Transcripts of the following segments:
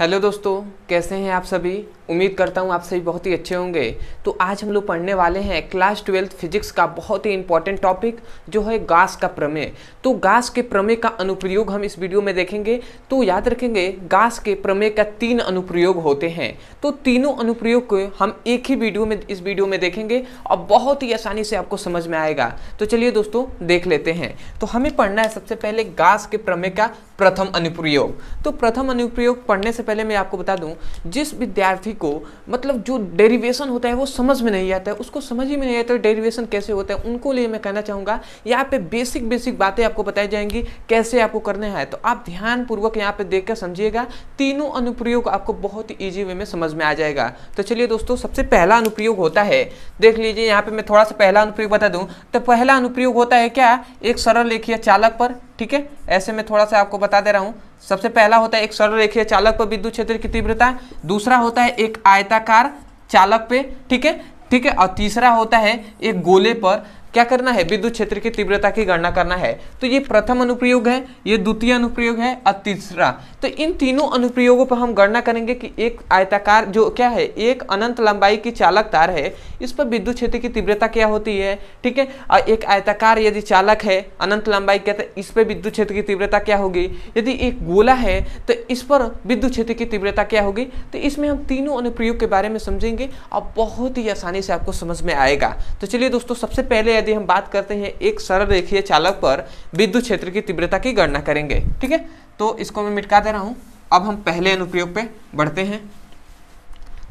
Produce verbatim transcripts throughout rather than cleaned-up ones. Hello दोस्तों, कैसे हैं आप सभी। उम्मीद करता हूं आप सभी बहुत ही अच्छे होंगे। तो आज हम लोग पढ़ने वाले हैं क्लास ट्वेल्थ फिजिक्स का बहुत ही इंपॉर्टेंट टॉपिक जो है गाँस का प्रमेय। तो गाँस के प्रमेय का अनुप्रयोग हम इस वीडियो में देखेंगे। तो याद रखेंगे गाँस के प्रमेय का तीन अनुप्रयोग होते हैं। तो तीनों अनुप्रयोग को हम एक ही वीडियो में इस वीडियो में देखेंगे और बहुत ही आसानी से आपको समझ में आएगा। तो चलिए दोस्तों देख लेते हैं। तो हमें पढ़ना है सबसे पहले गाँस के प्रमेय का प्रथम अनुप्रयोग। तो प्रथम अनुप्रयोग पढ़ने से पहले मैं आपको बता दूं, जिस विद्यार्थी को मतलब जो डेरिवेशन होता है वो समझ में नहीं आता है, उसको समझ ही में नहीं आता है डेरिवेशन कैसे होता है, उनको लिए मैं कहना चाहूँगा यहाँ पे बेसिक बेसिक बातें आपको बताई जाएंगी कैसे आपको करने हैं। तो आप ध्यानपूर्वक यहाँ पे देखकर समझिएगा, तीनों अनुप्रयोग आपको बहुत ही ईजी वे में समझ में आ जाएगा। तो चलिए दोस्तों, सबसे पहला अनुप्रयोग होता है, देख लीजिए यहाँ पे मैं थोड़ा सा पहला अनुप्रयोग बता दूँ। तो पहला अनुप्रयोग होता है क्या, एक सरल रेखीय चालक पर, ठीक है, ऐसे में थोड़ा सा आपको बता दे रहा हूँ। सबसे पहला होता है एक सरल रेखीय चालक पर विद्युत क्षेत्र की तीव्रता, दूसरा होता है एक आयताकार चालक पे, ठीक है ठीक है और तीसरा होता है एक गोले पर क्या करना है, विद्युत क्षेत्र की तीव्रता की गणना करना है। तो ये प्रथम अनुप्रयोग है, ये द्वितीय अनुप्रयोग है और तीसरा। तो इन तीनों अनुप्रयोगों पर हम गणना करेंगे कि एक आयताकार जो क्या है, एक अनंत लंबाई की चालक तार है, इस पर विद्युत क्षेत्र की तीव्रता क्या होती है, ठीक है। और एक आयताकार यदि चालक है अनंत लंबाई का, इस पर विद्युत क्षेत्र की तीव्रता क्या होगी। यदि एक गोला है तो इस पर विद्युत क्षेत्र की तीव्रता क्या होगी। तो इसमें हम तीनों अनुप्रयोग के बारे में समझेंगे और बहुत ही आसानी से आपको समझ में आएगा। तो चलिए दोस्तों, सबसे पहले यदि हम बात करते हैं एक सरल रेखीय चालक पर विद्युत क्षेत्र की तीव्रता की गणना करेंगे, ठीक है। तो इसको मैं मिटका दे रहा हूं। अब हम पहले अनुप्रयोग पे बढ़ते हैं।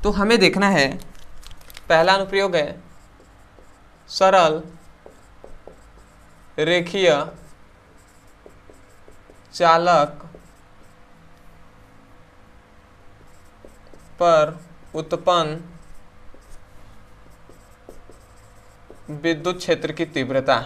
तो हमें देखना है, पहला अनुप्रयोग है सरल रेखीय चालक पर उत्पन्न विद्युत क्षेत्र की तीव्रता।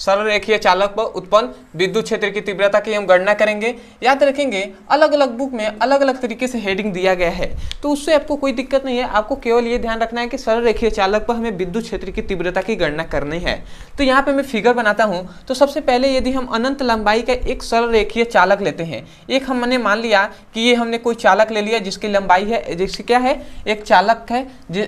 सरल रेखीय चालक पर उत्पन्न विद्युत क्षेत्र की तीव्रता की हम गणना करेंगे। याद रखेंगे अलग अलग बुक में अलग अलग तरीके से हेडिंग दिया गया है, तो उससे आपको कोई दिक्कत नहीं है। आपको केवल ये ध्यान रखना है कि सरल रेखीय चालक पर हमें विद्युत क्षेत्र की तीव्रता की गणना करनी है। तो यहाँ पे मैं फिगर बनाता हूँ। तो सबसे पहले यदि हम अनंत लंबाई का एक सरल रेखीय चालक लेते हैं, एक हमने मान लिया कि ये हमने कोई चालक ले लिया जिसकी लंबाई है, जिसकी क्या है, एक चालक है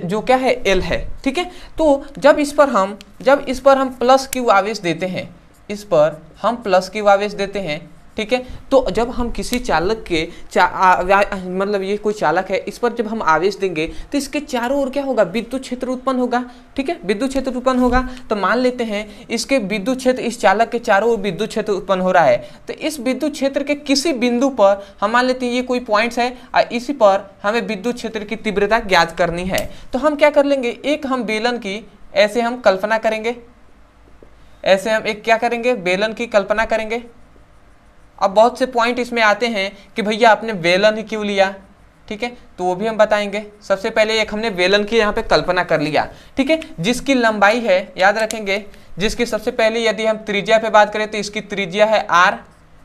जो क्या है एल है, ठीक है। तो जब इस पर हम जब इस पर हम प्लस क्यू आवेश देते हैं, इस पर हम प्लस क्यू आवेश देते हैं, ठीक है। तो जब हम किसी चालक के चा, आ, मतलब ये कोई चालक है, इस पर जब हम आवेश देंगे तो इसके चारों ओर क्या होगा, विद्युत क्षेत्र उत्पन्न होगा, ठीक है, विद्युत क्षेत्र उत्पन्न होगा। तो मान लेते हैं इसके विद्युत क्षेत्र, इस चालक के चारों ओर विद्युत क्षेत्र उत्पन्न हो रहा है। तो इस विद्युत क्षेत्र के किसी बिंदु पर हम मान लेते हैं ये कोई पॉइंट्स है और इसी पर हमें विद्युत क्षेत्र की तीव्रता ज्ञात करनी है। तो हम क्या कर लेंगे, एक हम बेलन की ऐसे हम कल्पना करेंगे, ऐसे हम एक क्या करेंगे, बेलन की कल्पना करेंगे। अब बहुत से पॉइंट इसमें आते हैं कि भैया आपने बेलन ही क्यों लिया, ठीक है, तो वो भी हम बताएंगे। सबसे पहले एक हमने बेलन की यहाँ पे कल्पना कर लिया, ठीक है, जिसकी लंबाई है, याद रखेंगे जिसकी, सबसे पहले यदि हम त्रिज्या पे बात करें तो इसकी त्रिज्या है आर,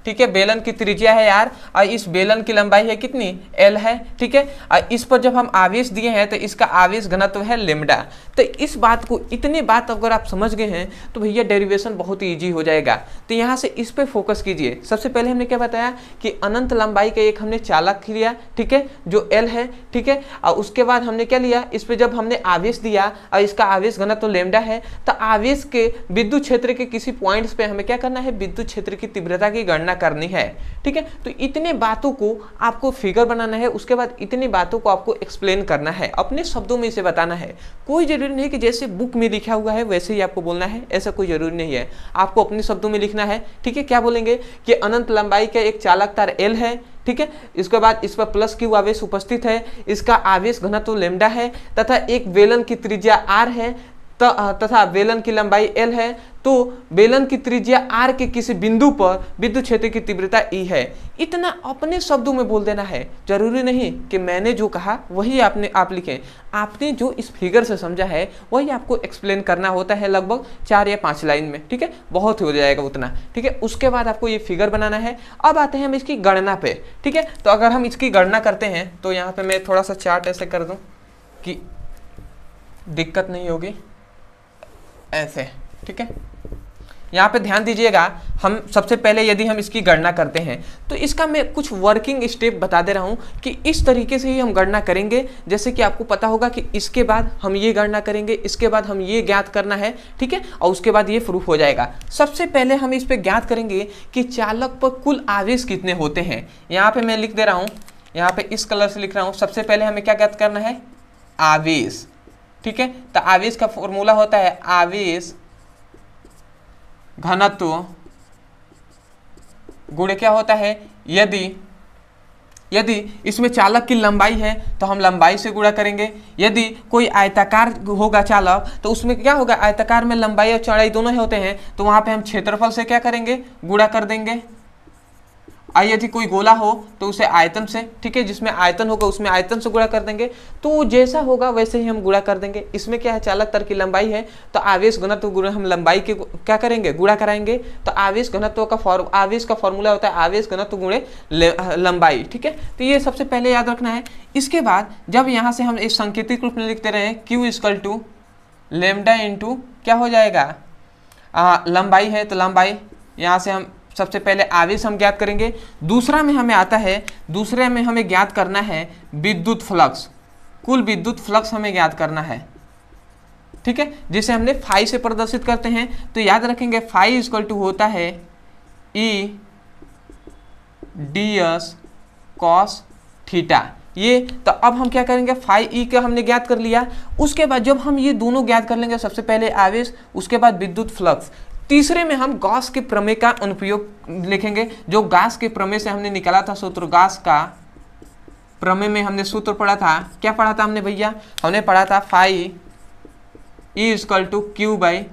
ठीक है, बेलन की त्रिज्या है यार, और इस बेलन की लंबाई है कितनी, एल है, ठीक है। और इस पर जब हम आवेश दिए हैं तो इसका आवेश घनत्व है लेमडा। तो इस बात को, इतने बात अगर आप समझ गए हैं तो भैया डेरिवेशन बहुत ही ईजी हो जाएगा। तो यहाँ से इस पे फोकस कीजिए। सबसे पहले हमने क्या बताया कि अनंत लंबाई का एक हमने चालक लिया, ठीक है, जो एल है, ठीक है। और उसके बाद हमने क्या लिया, इस पर जब हमने आवेश दिया और इसका आवेश घनत्व लेमडा है, तो आवेश के विद्युत क्षेत्र के किसी पॉइंट्स पर हमें क्या करना है, विद्युत क्षेत्र की तीव्रता की गणना करनी है, ठीक है। तो इतने बातों को आपको फिगर बनाना है, उसके बाद इतनी बातों को आपको एक्सप्लेन करना है, अपने शब्दों में इसे बताना है। कोई जरूरी नहीं कि जैसे बुक में लिखा हुआ है वैसे ही आपको बोलना है, ऐसा कोई जरूरी नहीं है। आपको अपने शब्दों में लिखना है, ठीक है। क्या बोलेंगे कि अनंत लंबाई का एक चालक तार एल है, ठीक है, इसके बाद इस पर प्लस क्यू आवेश उपस्थित है, इसका आवेश घनत्व लेमडा है तथा एक बेलन की त्रिज्या आर है तथा बेलन की लंबाई एल है। तो बेलन की त्रिज्या आर के किसी बिंदु पर विद्युत क्षेत्र की तीव्रता ई है। इतना अपने शब्दों में बोल देना है। जरूरी नहीं कि मैंने जो कहा वही आपने आप लिखें, आपने जो इस फिगर से समझा है वही आपको एक्सप्लेन करना होता है, लगभग चार या पाँच लाइन में, ठीक है, बहुत हो जाएगा उतना, ठीक है। उसके बाद आपको ये फिगर बनाना है। अब आते हैं हम इसकी गणना पे, ठीक है। तो अगर हम इसकी गणना करते हैं तो यहाँ पर मैं थोड़ा सा चार्ट ऐसे कर दूँ कि दिक्कत नहीं होगी, ऐसे, ठीक है। यहाँ पे ध्यान दीजिएगा, हम सबसे पहले यदि हम इसकी गणना करते हैं तो इसका मैं कुछ वर्किंग स्टेप बता दे रहा हूँ कि इस तरीके से ही हम गणना करेंगे। जैसे कि आपको पता होगा कि इसके बाद हम ये गणना करेंगे, इसके बाद हम ये ज्ञात करना है, ठीक है, और उसके बाद ये प्रूफ हो जाएगा। सबसे पहले हम इस पर ज्ञात करेंगे कि चालक पर कुल आवेश कितने होते हैं। यहाँ पर मैं लिख दे रहा हूँ, यहाँ पे इस कलर से लिख रहा हूँ। सबसे पहले हमें क्या ज्ञात करना है? आवेश, ठीक है। तो आवेश का फॉर्मूला होता है आवेश घनत्व गुणे क्या होता है, यदि यदि इसमें चालक की लंबाई है तो हम लंबाई से गुणा करेंगे। यदि कोई आयताकार होगा चालक तो उसमें क्या होगा, आयताकार में लंबाई और चौड़ाई दोनों होते हैं, तो वहाँ पे हम क्षेत्रफल से क्या करेंगे, गुणा कर देंगे। और यदि कोई गोला हो तो उसे आयतन से, ठीक है, जिसमें आयतन होगा उसमें आयतन से गुणा कर देंगे। तो जैसा होगा वैसे ही हम गुणा कर देंगे। इसमें क्या है, चालक तल की लंबाई है तो आवेश घनत्व गुणा हम लंबाई के क्या करेंगे, गुणा कराएंगे। तो आवेश घनत्व का फॉर्म आवेश का फॉर्मूला होता है आवेश घनत्व गुणे लंबाई, ठीक है। तो ये सबसे पहले याद रखना है। इसके बाद जब यहाँ से हम इस संकेतिक रूप में लिखते रहे Q equal to lambda into क्या हो जाएगा, लंबाई है तो लंबाई, यहाँ से हम सबसे पहले आवेश हम ज्ञात करेंगे। दूसरा में हमें आता है, दूसरे में हमें ज्ञात करना है विद्युत फ्लक्स, कुल विद्युत फ्लक्स हमें ज्ञात करना है, ठीक है, जिसे हमने फाई से प्रदर्शित करते हैं। तो याद रखेंगे फाई इक्वल टू होता है E D S cos theta, ये। तो अब हम क्या करेंगे, फाई ई का हमने ज्ञात कर लिया। उसके बाद जब हम ये दोनों ज्ञात कर लेंगे, सबसे पहले आवेश उसके बाद विद्युत फ्लक्स, तीसरे में हम गाँस के प्रमेय का अनुप्रयोग लिखेंगे, जो गाँस के प्रमेय से हमने निकाला था सूत्र। गाँस का प्रमेय में हमने सूत्र पढ़ा था, क्या पढ़ा था हमने भैया, हमने पढ़ा था phi E is equal to Q by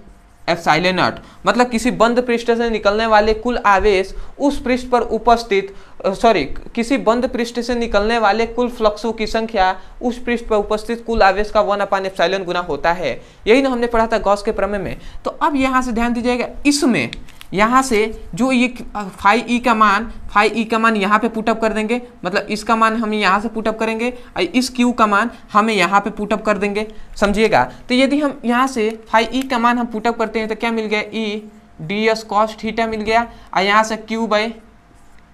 epsilon not, मतलब किसी बंद पृष्ठ से निकलने वाले कुल आवेश उस पृष्ठ पर उपस्थित सॉरी किसी बंद पृष्ठ से निकलने वाले कुल फ्लक्सों की संख्या उस पृष्ठ पर उपस्थित कुल आवेश का वन अपान एप्सिलॉन गुना होता है। यही ना हमने पढ़ा था गॉस के प्रमेय में। तो अब यहाँ से ध्यान दीजिएगा, इसमें यहाँ से जो ये फाई ई का मान फाई ई का मान यहाँ पे पुटअप कर देंगे, मतलब इसका मान हम यहाँ से पुटअप करेंगे और इस क्यू का मान हमें यहाँ पे पुटअप कर देंगे, समझिएगा। तो यदि हम यहाँ से फाई ई का मान हम पुटअप करते हैं तो क्या मिल गया, E D S cos theta मिल गया, और यहाँ से Q by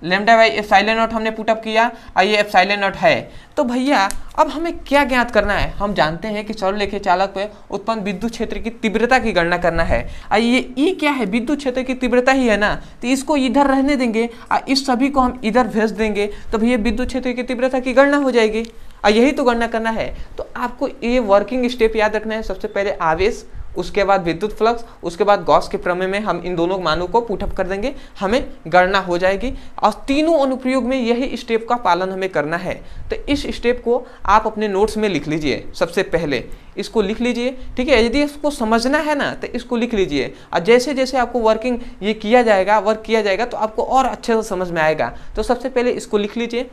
lambda by epsilon not हमने पुटअप किया और ये एप्सिलॉन नॉट है। तो भैया अब हमें क्या ज्ञात करना है, हम जानते हैं कि सरलरेखीय चालक पे उत्पन्न विद्युत क्षेत्र की तीव्रता की गणना करना है। और ये ई क्या है, विद्युत क्षेत्र की तीव्रता ही है ना, तो इसको इधर रहने देंगे और इस सभी को हम इधर भेज देंगे, तो भैया विद्युत क्षेत्र की तीव्रता की गणना हो जाएगी। और यही तो गणना करना है। तो आपको ये वर्किंग स्टेप याद रखना है, सबसे पहले आवेश, उसके बाद विद्युत फ्लक्स, उसके बाद गॉस के प्रमेय में हम इन दोनों मानों को पुटअप कर देंगे, हमें गणना हो जाएगी। और तीनों अनुप्रयोग में यही स्टेप का पालन हमें करना है। तो इस स्टेप को आप अपने नोट्स में लिख लीजिए, सबसे पहले इसको लिख लीजिए, ठीक है। यदि इसको समझना है ना तो इसको लिख लीजिए, और जैसे जैसे आपको वर्किंग ये किया जाएगा वर्क किया जाएगा तो आपको और अच्छे से समझ में आएगा। तो सबसे पहले इसको लिख लीजिए।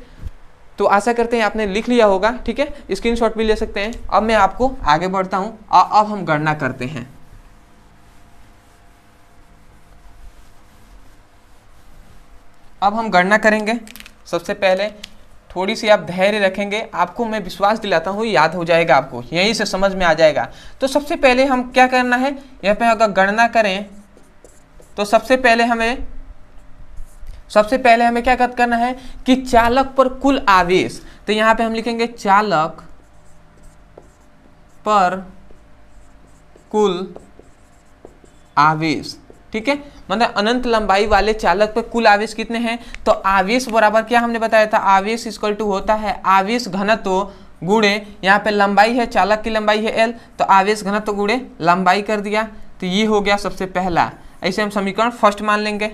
तो आशा करते हैं आपने लिख लिया होगा, ठीक है, स्क्रीनशॉट भी ले सकते हैं। अब मैं आपको आगे बढ़ता हूं और अब हम गणना करते हैं। अब हम गणना करेंगे। सबसे पहले थोड़ी सी आप धैर्य रखेंगे, आपको मैं विश्वास दिलाता हूं याद हो जाएगा, आपको यहीं से समझ में आ जाएगा। तो सबसे पहले हम क्या करना है, यहाँ पे अगर गणना करें तो सबसे पहले हमें सबसे पहले हमें क्या ज्ञात करना है कि चालक पर कुल आवेश। तो यहाँ पे हम लिखेंगे चालक पर कुल आवेश, ठीक है, मतलब अनंत लंबाई वाले चालक पर कुल आवेश कितने हैं। तो आवेश बराबर क्या हमने बताया था, आवेश इक्वल टू होता है आवेश घनत्व गुणे, यहाँ पे लंबाई है, चालक की लंबाई है एल, तो आवेश घनत्व गुणे लंबाई कर दिया। तो ये हो गया सबसे पहला, ऐसे हम समीकरण फर्स्ट मान लेंगे,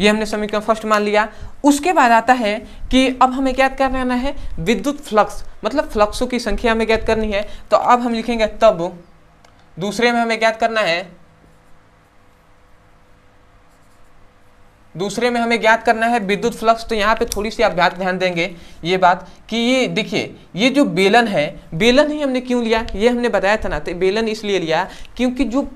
ये हमने समीकरण फर्स्ट मान लिया। उसके बाद आता है कि अब हमें ज्ञात करना है विद्युत फ्लक्स, मतलब फ्लक्सों की संख्या हमें ज्ञात करनी है। तो अब हम लिखेंगे, तब दूसरे में हमें ज्ञात करना है दूसरे में हमें ज्ञात करना है विद्युत फ्लक्स। तो यहाँ पे थोड़ी सी आप बात ध्यान देंगे ये बात कि ये देखिए ये जो बेलन है, बेलन ही हमने क्यों लिया, ये हमने बताया था ना, तो बेलन इसलिए लिया क्योंकि जो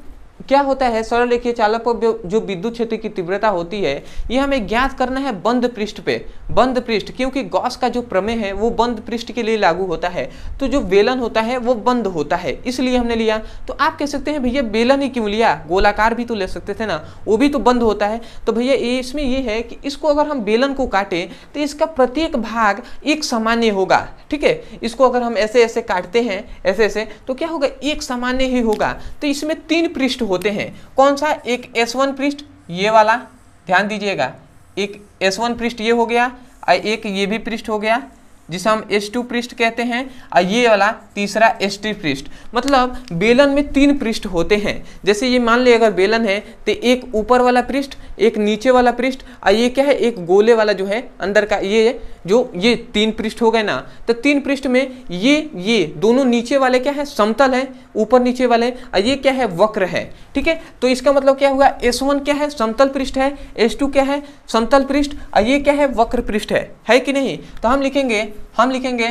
क्या होता है सरल रेखीय चालक पर जो विद्युत क्षेत्र की तीव्रता होती है यह हमें ज्ञात करना है बंद पृष्ठ पे, बंद पृष्ठ, क्योंकि गॉस का जो प्रमेय है वो बंद पृष्ठ के लिए लागू होता है, तो जो बेलन होता है वो बंद होता है, इसलिए हमने लिया। तो आप कह सकते हैं भैया बेलन ही क्यों लिया, गोलाकार भी तो ले सकते थे ना, वो भी तो बंद होता है। तो भैया इसमें ये है कि इसको अगर हम बेलन को काटें तो इसका प्रत्येक भाग एक सामान्य होगा, ठीक है। इसको अगर हम ऐसे ऐसे काटते हैं ऐसे ऐसे तो क्या होगा, एक सामान्य ही होगा। तो इसमें तीन पृष्ठ होते हैं, कौन सा, एक एस वन पृष्ठ ये वाला, ध्यान दीजिएगा, एक एस वन पृष्ठ ये हो गया और एक ये भी पृष्ठ हो गया जिसे हम एस टू पृष्ठ कहते हैं, और ये वाला तीसरा एस थ्री पृष्ठ। मतलब बेलन में तीन पृष्ठ होते हैं। जैसे ये मान ले अगर बेलन है तो एक ऊपर वाला पृष्ठ, एक नीचे वाला पृष्ठ, और ये क्या है, एक गोले वाला जो है अंदर का, ये जो ये तीन पृष्ठ हो गए ना। तो तीन पृष्ठ में ये ये दोनों नीचे वाले क्या है, समतल है, ऊपर नीचे वाले, और ये क्या है, वक्र है, ठीक है। तो इसका मतलब क्या हुआ, एस वन क्या है, समतल पृष्ठ है, एस टू क्या है, समतल पृष्ठ, और ये क्या है, वक्र पृष्ठ है, है कि नहीं। तो हम लिखेंगे हम लिखेंगे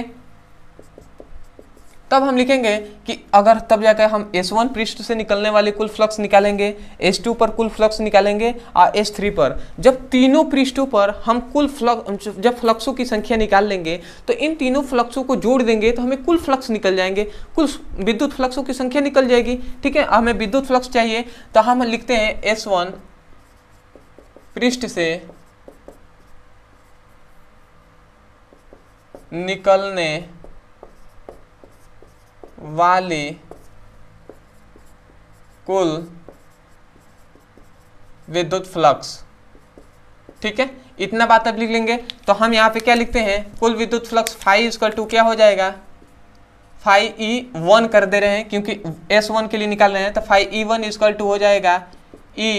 तब हम लिखेंगे कि अगर तब जाकर हम एस वन पृष्ठ से निकलने वाले कुल फ्लक्स निकालेंगे, एस टू पर कुल फ्लक्स निकालेंगे और एस थ्री पर। जब तीनों पृष्ठों पर हम कुल फ्लक्स, जब फ्लक्सों की संख्या निकाल लेंगे तो इन तीनों फ्लक्सों को जोड़ देंगे तो हमें कुल फ्लक्स निकल जाएंगे, कुल विद्युत फ्लक्सों की संख्या निकल जाएगी, ठीक है। हमें विद्युत फ्लक्स चाहिए तो हम लिखते हैं एस वन पृष्ठ से निकलने वाले कुल विद्युत फ्लक्स, ठीक है। इतना बात अब लिख लेंगे तो हम यहाँ पे क्या लिखते हैं, कुल विद्युत फ्लक्स फाई इक्वल टू क्या हो जाएगा, फाई ई वन कर दे रहे हैं क्योंकि एस वन के लिए निकाल रहे हैं, तो phi E one equal to हो जाएगा E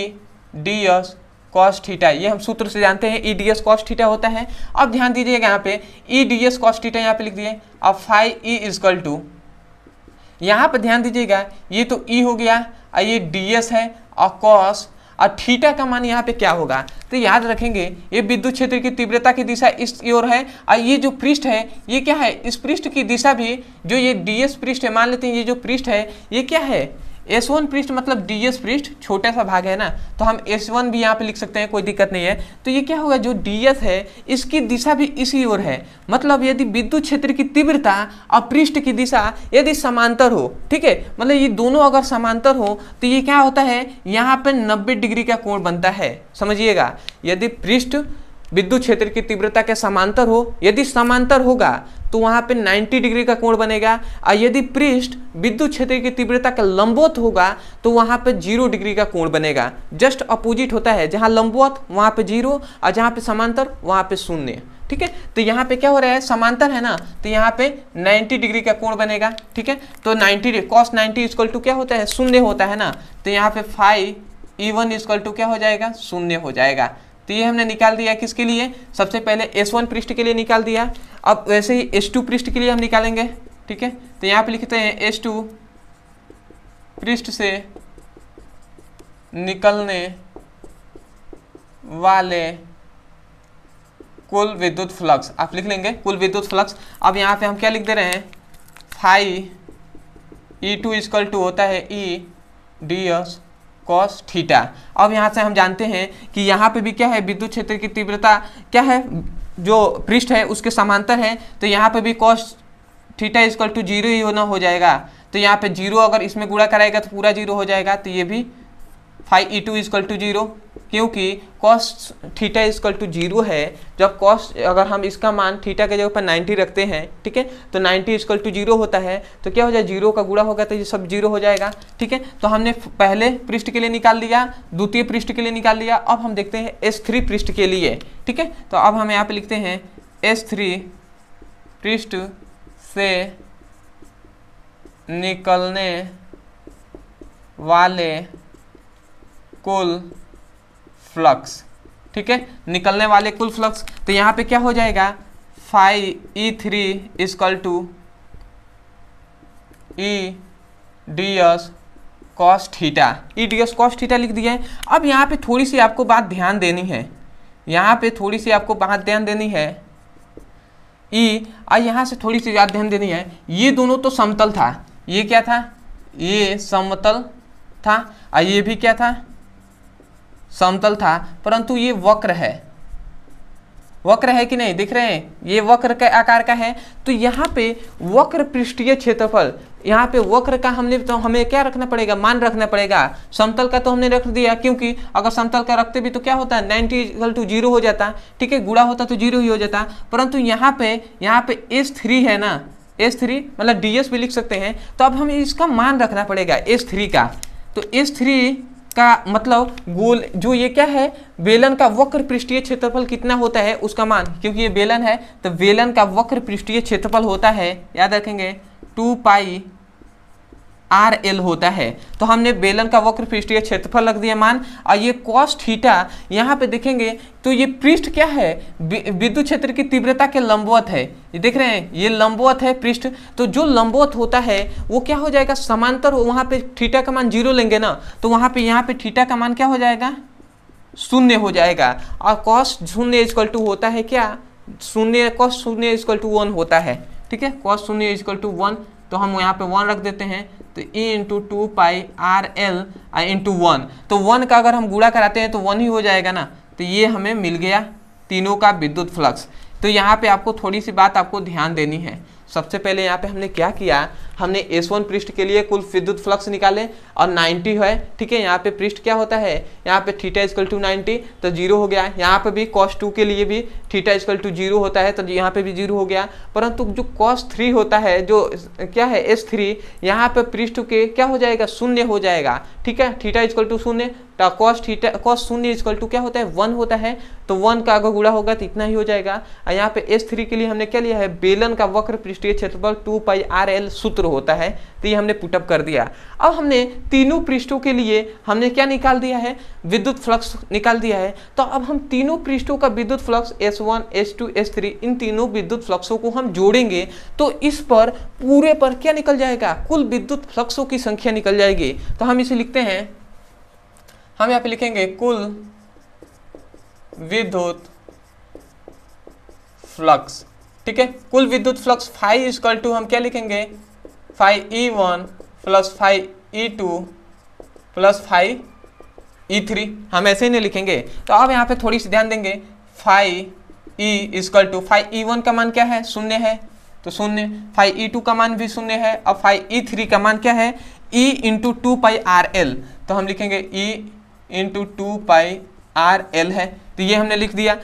D S cos theta. ये हम सूत्र से जानते हैं, E D S cos theta होता है। अब ध्यान दीजिएगा यहाँ पे E D S cos theta यहाँ पे लिख दिए। अब फाई ई इक्वल टू, यहाँ पर ध्यान दीजिएगा, ये तो ई हो गया और ये डी एस है और कॉस, और थीटा का मान यहाँ पे क्या होगा, तो याद रखेंगे ये विद्युत क्षेत्र की तीव्रता की दिशा इस ओर है और ये जो पृष्ठ है ये क्या है, इस पृष्ठ की दिशा भी, जो ये डी एस पृष्ठ है, मान लेते हैं ये जो पृष्ठ है ये क्या है, एस वन पृष्ठ, मतलब डी एस पृष्ठ, छोटा सा भाग है ना, तो हम एस वन भी यहाँ पे लिख सकते हैं, कोई दिक्कत नहीं है। तो ये क्या होगा, जो डी एस है इसकी दिशा भी इसी ओर है, मतलब यदि विद्युत क्षेत्र की तीव्रता और पृष्ठ की दिशा यदि समांतर हो, ठीक है, मतलब ये दोनों अगर समांतर हो तो ये क्या होता है, यहाँ पे नब्बे डिग्री का कोण बनता है। समझिएगा, यदि पृष्ठ विद्युत क्षेत्र की तीव्रता के समांतर हो, यदि समांतर होगा तो वहाँ पे नब्बे डिग्री का कोण बनेगा, और यदि पृष्ठ विद्युत क्षेत्र की तीव्रता का लंबवत होगा तो वहाँ पे जीरो डिग्री का कोण बनेगा। जस्ट अपोजिट होता है, जहाँ लंबवत वहाँ पे जीरो और जहाँ पे समांतर वहाँ पे शून्य, ठीक है। तो यहाँ पे क्या हो रहा है, समांतर है ना, तो यहाँ पे नब्बे डिग्री का कोण बनेगा, ठीक है। तो ninety cos ninety equal to क्या होता है, शून्य होता है ना, तो यहाँ पे phi E one equal to क्या हो जाएगा, शून्य हो जाएगा। तो ये हमने निकाल दिया किसके लिए, सबसे पहले एस वन पृष्ठ के लिए निकाल दिया। अब वैसे ही एस टू पृष्ठ के लिए हम निकालेंगे, ठीक है। तो यहाँ पे लिखते हैं एस टू पृष्ठ से निकलने वाले कुल विद्युत फ्लक्स, आप लिख लेंगे कुल विद्युत फ्लक्स। अब यहाँ पे हम क्या लिख दे रहे हैं, phi E two equal to होता है E D S cos theta. अब यहाँ से हम जानते हैं कि यहाँ पे भी क्या है, विद्युत क्षेत्र की तीव्रता क्या है, जो पृष्ठ है उसके समांतर है, तो यहाँ पे भी cos theta equal to zero ही होना हो जाएगा। तो यहाँ पे जीरो अगर इसमें गुणा कराएगा तो पूरा जीरो हो जाएगा, तो ये भी phi E two equal to zero, क्योंकि cos theta equal to zero है। जब कॉस, अगर हम इसका मान थीटा के जगह पर नब्बे रखते हैं, ठीक है, तो नब्बे इक्वल टू जीरो होता है, तो क्या हो जाए, जीरो का गुणा होगा तो ये सब जीरो हो जाएगा, ठीक है। तो हमने पहले पृष्ठ के लिए निकाल लिया, द्वितीय पृष्ठ के लिए निकाल लिया। अब हम देखते हैं एस थ्री पृष्ठ के लिए, ठीक है। तो अब हम यहाँ पर लिखते हैं एस थ्री पृष्ठ से निकलने वाले कुल फ्लक्स, ठीक है, निकलने वाले कुल फ्लक्स। तो यहाँ पे क्या हो जाएगा, phi E three equal to E D S cos theta, E D S cos theta लिख दिया है। अब यहाँ पे थोड़ी सी आपको बात ध्यान देनी है, यहाँ पे थोड़ी सी आपको बात ध्यान देनी है ई, और यहाँ से थोड़ी सी बात ध्यान देनी है, ये दोनों तो समतल था, ये क्या था, ये समतल था और ये भी क्या था, समतल था, परंतु ये वक्र है, वक्र है कि नहीं, दिख रहे हैं, ये वक्र के आकार का है। तो यहाँ पे वक्र पृष्ठीय क्षेत्रफल, यहाँ पे वक्र का हमने तो हमें क्या रखना पड़ेगा, मान रखना पड़ेगा। समतल का तो हमने रख दिया, क्योंकि अगर समतल का रखते भी तो क्या होता है, नाइन्टी इक्वल टू जीरो हो जाता, ठीक है, गुड़ा होता तो जीरो ही हो जाता। परंतु यहाँ पे यहाँ पे एस थ्री है ना, एस थ्री मतलब डी एस भी लिख सकते हैं, तो अब हमें इसका मान रखना पड़ेगा एस थ्री का। तो एस थ्री का मतलब गोल जो ये क्या है, बेलन का वक्र पृष्ठीय क्षेत्रफल कितना होता है उसका मान, क्योंकि ये बेलन है तो बेलन का वक्र पृष्ठीय क्षेत्रफल होता है, याद रखेंगे टू पाई आर एल होता है। तो हमने बेलन का वक्र पृष्ठीय क्षेत्रफल रख दिया मान, और ये कॉस थीटा यहाँ पे देखेंगे तो ये पृष्ठ क्या है, विद्युत क्षेत्र की तीव्रता के लंबवत है, ये देख रहे हैं, ये लंबवत है पृष्ठ। तो जो लंबवत होता है वो क्या हो जाएगा, समांतर, वहाँ पे थीटा का मान जीरो लेंगे ना, तो वहाँ पे यहाँ पे थीटा का मान क्या हो जाएगा, शून्य हो जाएगा। और कॉस शून्य इक्वल टू होता है क्या, शून्य कॉस शून्य इक्वल टू वन होता है, ठीक है, कॉस शून्य इक्वल टू वन, तो हम यहाँ पे वन रख देते हैं, तो e into two pi R L I into one, तो वन का अगर हम गुणा कराते हैं तो वन ही हो जाएगा ना। तो ये हमें मिल गया तीनों का विद्युत फ्लक्स। तो यहाँ पे आपको थोड़ी सी बात आपको ध्यान देनी है। सबसे पहले यहाँ पे हमने क्या किया, हमने एस वन पृष्ठ के लिए कुल विद्युत फ्लक्स निकाले और नब्बे है, ठीक है, यहाँ पे पृष्ठ क्या होता है, यहाँ पे थीटा इक्वल टू नब्बे तो जीरो हो गया। यहाँ पे भी कॉस टू के लिए भी थीटा इक्वल टू जीरो होता है, तो यहाँ पे भी जीरो हो गया। परंतु जो कॉस थ्री होता है, जो क्या है एस थ्री, यहाँ पे पृष्ठ के क्या हो जाएगा, शून्य हो जाएगा, ठीक है, थीटा इक्वल टू शून्य, कॉस थीटा कॉस शून्य इक्वल टू क्या होता है, वन होता है, तो वन का अगर गुणा होगा तो इतना ही हो जाएगा। और यहाँ पे एस थ्री के लिए हमने क्या लिया है, बेलन का वक्र पृष्ठीय क्षेत्रफल टू पाई आर एल सूत्र होता है, तो ये हमने पुटअप कर दिया। अब हमने तीनों पृष्ठों के लिए हमने क्या निकाल दिया है, विद्युत फ्लक्स निकाल दिया है। तो अब हम तीनों पृष्ठों का विद्युत flux S one, S two, S three, इन तीनों विद्युत फ्लक्सों को हम जोड़ेंगे, तो इस पर पूरे पर क्या निकल जाएगा, कुल विद्युत फ्लक्सों की संख्या निकल जाएगी। तो हम इसे लिखते हैं, हम यहाँ पे लिखेंगे कुल विद्युत फ्लक्स, ठीक है, कुल विद्युत फ्लक्स फाई इक्वल टू हम क्या लिखेंगे, phi E one plus phi E two plus phi E three, हम ऐसे ही नहीं लिखेंगे। तो अब यहाँ पे थोड़ी सी ध्यान देंगे, phi E equal to, phi E one का मान क्या है, शून्य है तो शून्य, फाई ई टू का मान भी शून्य है, और फाई ई थ्री का मान क्या है, E into two pi R L, तो हम लिखेंगे E into two pi R L है, तो ये हमने लिख दिया।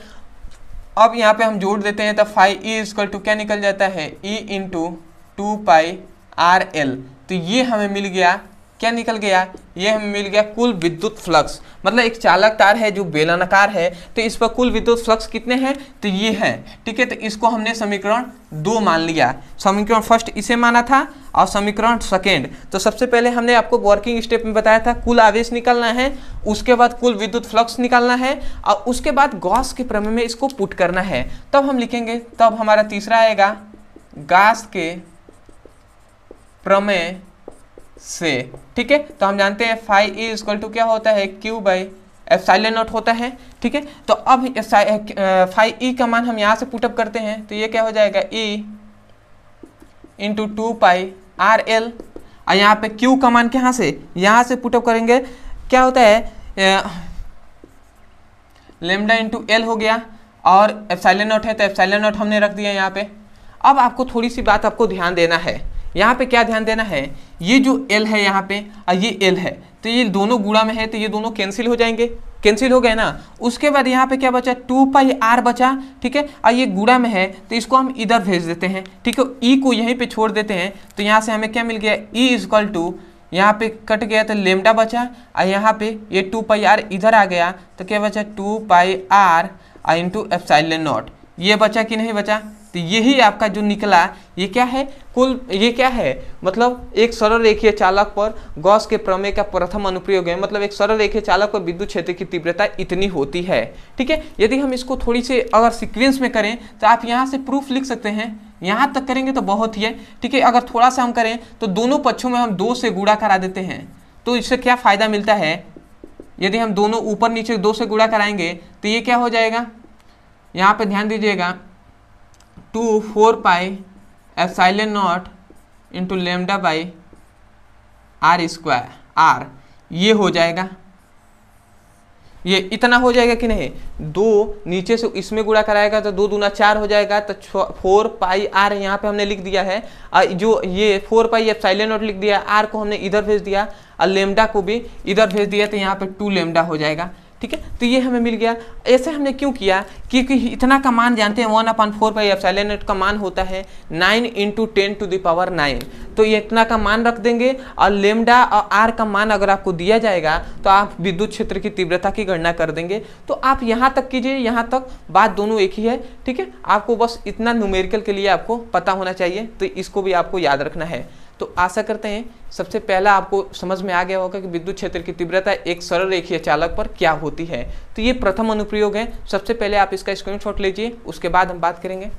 अब यहाँ पे हम जोड़ देते हैं, तो फाई ई इक्वल टू क्या निकल जाता है, E into two pi R L, तो ये हमें मिल गया, क्या निकल गया, ये हमें मिल गया कुल विद्युत फ्लक्स, मतलब एक चालक तार है जो बेलनाकार है, तो इस पर कुल विद्युत फ्लक्स कितने हैं, तो ये हैं, ठीक है। तो इसको हमने समीकरण दो मान लिया, समीकरण फर्स्ट इसे माना था और समीकरण सेकेंड। तो सबसे पहले हमने आपको वर्किंग स्टेप में बताया था, कुल आवेश निकालना है, उसके बाद कुल विद्युत फ्लक्स निकालना है, और उसके बाद गॉस के प्रमेय में इसको पुट करना है, तब हम लिखेंगे, तब हमारा तीसरा आएगा गाँस के प्रमेय से, ठीक है। तो हम जानते हैं फाई ए इक्वल टू क्या होता है, क्यू बाई एप्सिलॉन नॉट होता है, ठीक है। तो अब फाई ई का मान हम यहाँ से पुटअप करते हैं, तो ये क्या हो जाएगा, E into two pi R L, और यहाँ पे क्यू का मान कहाँ से, यहाँ से पुटअप करेंगे, क्या होता है लेमडा इंटू एल हो गया, और एप्सिलॉन नॉट है तो एप्सिलॉन नॉट हमने रख दिया यहाँ पे। अब आपको थोड़ी सी बात आपको ध्यान देना है, यहाँ पे क्या ध्यान देना है, ये जो एल है यहाँ पे और ये एल है, तो ये दोनों गुणा में है, तो ये दोनों कैंसिल हो जाएंगे, कैंसिल हो गए ना। उसके बाद यहाँ पे क्या बचा, टू पाई आर बचा, ठीक है, और ये गुणा में है तो इसको हम इधर भेज देते हैं, ठीक है, ई को यहीं पे छोड़ देते हैं। तो यहाँ से हमें क्या मिल गया, ई इक्वल टू, यहाँ पे कट गया तो लेमडा बचा, और यहाँ पे ये टू पाई आर इधर आ गया तो क्या बचा, two pi R I into epsilon not, ये बचा कि नहीं बचा, तो यही आपका जो निकला, ये क्या है कुल, ये क्या है, मतलब एक सरल रेखीय चालक पर गॉस के प्रमेय का प्रथम अनुप्रयोग है, मतलब एक सरल रेखीय चालक पर विद्युत क्षेत्र की तीव्रता इतनी होती है, ठीक है। यदि हम इसको थोड़ी सी अगर सीक्वेंस में करें तो आप यहाँ से प्रूफ लिख सकते हैं, यहाँ तक करेंगे तो बहुत ही है, ठीक है। अगर थोड़ा सा हम करें तो दोनों पक्षों में हम दो से गुणा करा देते हैं, तो इससे क्या फ़ायदा मिलता है, यदि हम दोनों ऊपर नीचे दो से गुणा कराएंगे तो ये क्या हो जाएगा, यहाँ पर ध्यान दीजिएगा, two four pi epsilon not into lambda by R square R, ये हो जाएगा, ये इतना हो जाएगा कि नहीं, दो नीचे से इसमें गुणा कराएगा तो दो दूना चार हो जाएगा, तो फोर पाई आर यहाँ पे हमने लिख दिया है, जो ये फोर पाई एप्सिलॉन नॉट लिख दिया, आर को हमने इधर भेज दिया और लेमडा को भी इधर भेज दिया, तो यहाँ पे टू लेमडा हो जाएगा। ठीक है, तो ये हमें मिल गया। ऐसे हमने क्यों किया, क्योंकि इतना का मान जानते हैं one upon four pi epsilon not का मान होता है nine into ten to the power nine, तो ये इतना का मान रख देंगे और लेमडा और आर का मान अगर आपको दिया जाएगा तो आप विद्युत क्षेत्र की तीव्रता की गणना कर देंगे। तो आप यहाँ तक कीजिए, यहाँ तक बात दोनों एक ही है। ठीक है, आपको बस इतना न्यूमेरिकल के लिए आपको पता होना चाहिए, तो इसको भी आपको याद रखना है। तो आशा करते हैं सबसे पहला आपको समझ में आ गया होगा कि विद्युत क्षेत्र की तीव्रता एक सरल रेखीय चालक पर क्या होती है। तो ये प्रथम अनुप्रयोग है। सबसे पहले आप इसका स्क्रीनशॉट लीजिए, उसके बाद हम बात करेंगे।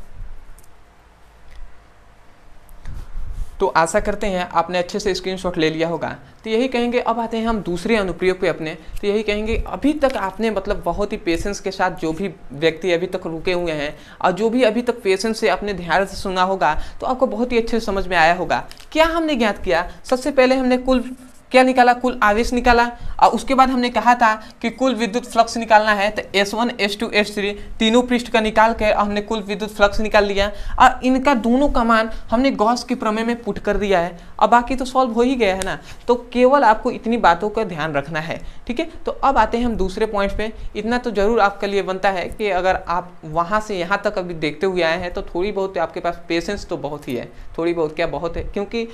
तो आशा करते हैं आपने अच्छे से स्क्रीनशॉट ले लिया होगा। तो यही कहेंगे, अब आते हैं हम दूसरे अनुप्रयोग पे अपने। तो यही कहेंगे अभी तक आपने मतलब बहुत ही पेशेंस के साथ जो भी व्यक्ति अभी तक रुके हुए हैं और जो भी अभी तक पेशेंस से अपने ध्यान से सुना होगा तो आपको बहुत ही अच्छे से समझ में आया होगा। क्या हमने ज्ञात किया, सबसे पहले हमने कुल क्या निकाला, कुल आवेश निकाला, और उसके बाद हमने कहा था कि कुल विद्युत फ्लक्स निकालना है, तो S one, S two, S three तीनों पृष्ठ का निकाल कर हमने कुल विद्युत फ्लक्स निकाल लिया और इनका दोनों का मान हमने गॉस के प्रमेय में पुट कर दिया है। अब बाकी तो सॉल्व हो ही गया है ना, तो केवल आपको इतनी बातों का ध्यान रखना है। ठीक है, तो अब आते हैं हम दूसरे पॉइंट पे। इतना तो जरूर आपके लिए बनता है कि अगर आप वहाँ से यहाँ तक अभी देखते हुए आए हैं तो थोड़ी बहुत आपके पास पेशेंस तो बहुत ही है, थोड़ी बहुत क्या बहुत है, क्योंकि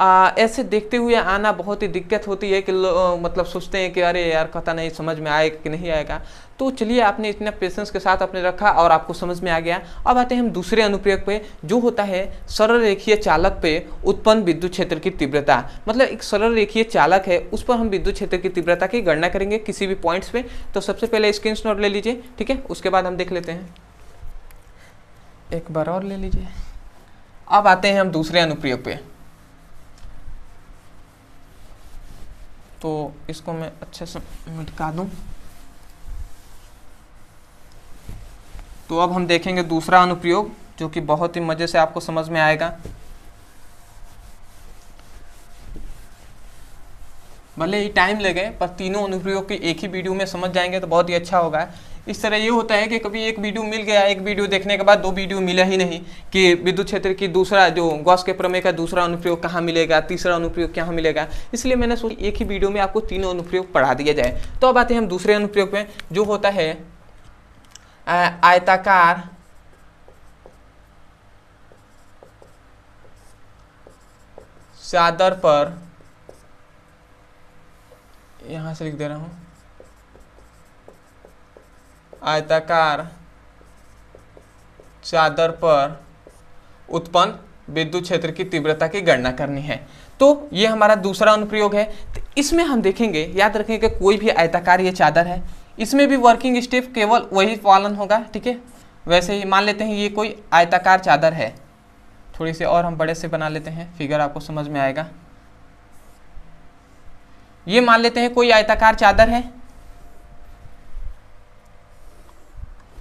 आ, ऐसे देखते हुए आना बहुत ही दिक्कत होती है कि आ, मतलब सोचते हैं कि अरे यार पता नहीं समझ में आएगा कि नहीं आएगा। तो चलिए, आपने इतना पेशेंस के साथ आपने रखा और आपको समझ में आ गया। अब आते हैं हम दूसरे अनुप्रयोग पे, जो होता है सरल रेखीय चालक पे उत्पन्न विद्युत क्षेत्र की तीव्रता। मतलब एक सरल रेखीय चालक है, उस पर हम विद्युत क्षेत्र की तीव्रता की गणना करेंगे किसी भी पॉइंट्स पे। तो सबसे पहले स्क्रीनशॉट ले लीजिए, ठीक है, उसके बाद हम देख लेते हैं, एक बार और ले लीजिए। अब आते हैं हम दूसरे अनुप्रयोग पे, तो इसको मैं अच्छे से मिटका दूं। तो अब हम देखेंगे दूसरा अनुप्रयोग, जो कि बहुत ही मजे से आपको समझ में आएगा। भले ही टाइम लगे पर तीनों अनुप्रयोग के एक ही वीडियो में समझ जाएंगे तो बहुत ही अच्छा होगा। इस तरह ये होता है कि कभी एक वीडियो मिल गया, एक वीडियो देखने के बाद दो वीडियो मिला ही नहीं कि विद्युत क्षेत्र की दूसरा जो गॉस के प्रमेय का दूसरा अनुप्रयोग कहाँ मिलेगा, तीसरा अनुप्रयोग कहाँ मिलेगा, इसलिए मैंने सोचा एक ही वीडियो में आपको तीनों अनुप्रयोग पढ़ा दिया जाए। तो अब आते हैं हम दूसरे अनुप्रयोग में, जो होता है आयताकार चादर पर, यहाँ से लिख दे रहा हूँ, आयताकार चादर पर उत्पन्न विद्युत क्षेत्र की तीव्रता की गणना करनी है। तो ये हमारा दूसरा अनुप्रयोग है। तो इसमें हम देखेंगे, याद रखें कि कोई भी आयताकार ये चादर है, इसमें भी वर्किंग स्टेप केवल वही पालन होगा। ठीक है, वैसे ही मान लेते हैं ये कोई आयताकार चादर है, थोड़ी सी और हम बड़े से बना लेते हैं, फिगर आपको समझ में आएगा। ये मान लेते हैं कोई आयताकार चादर है,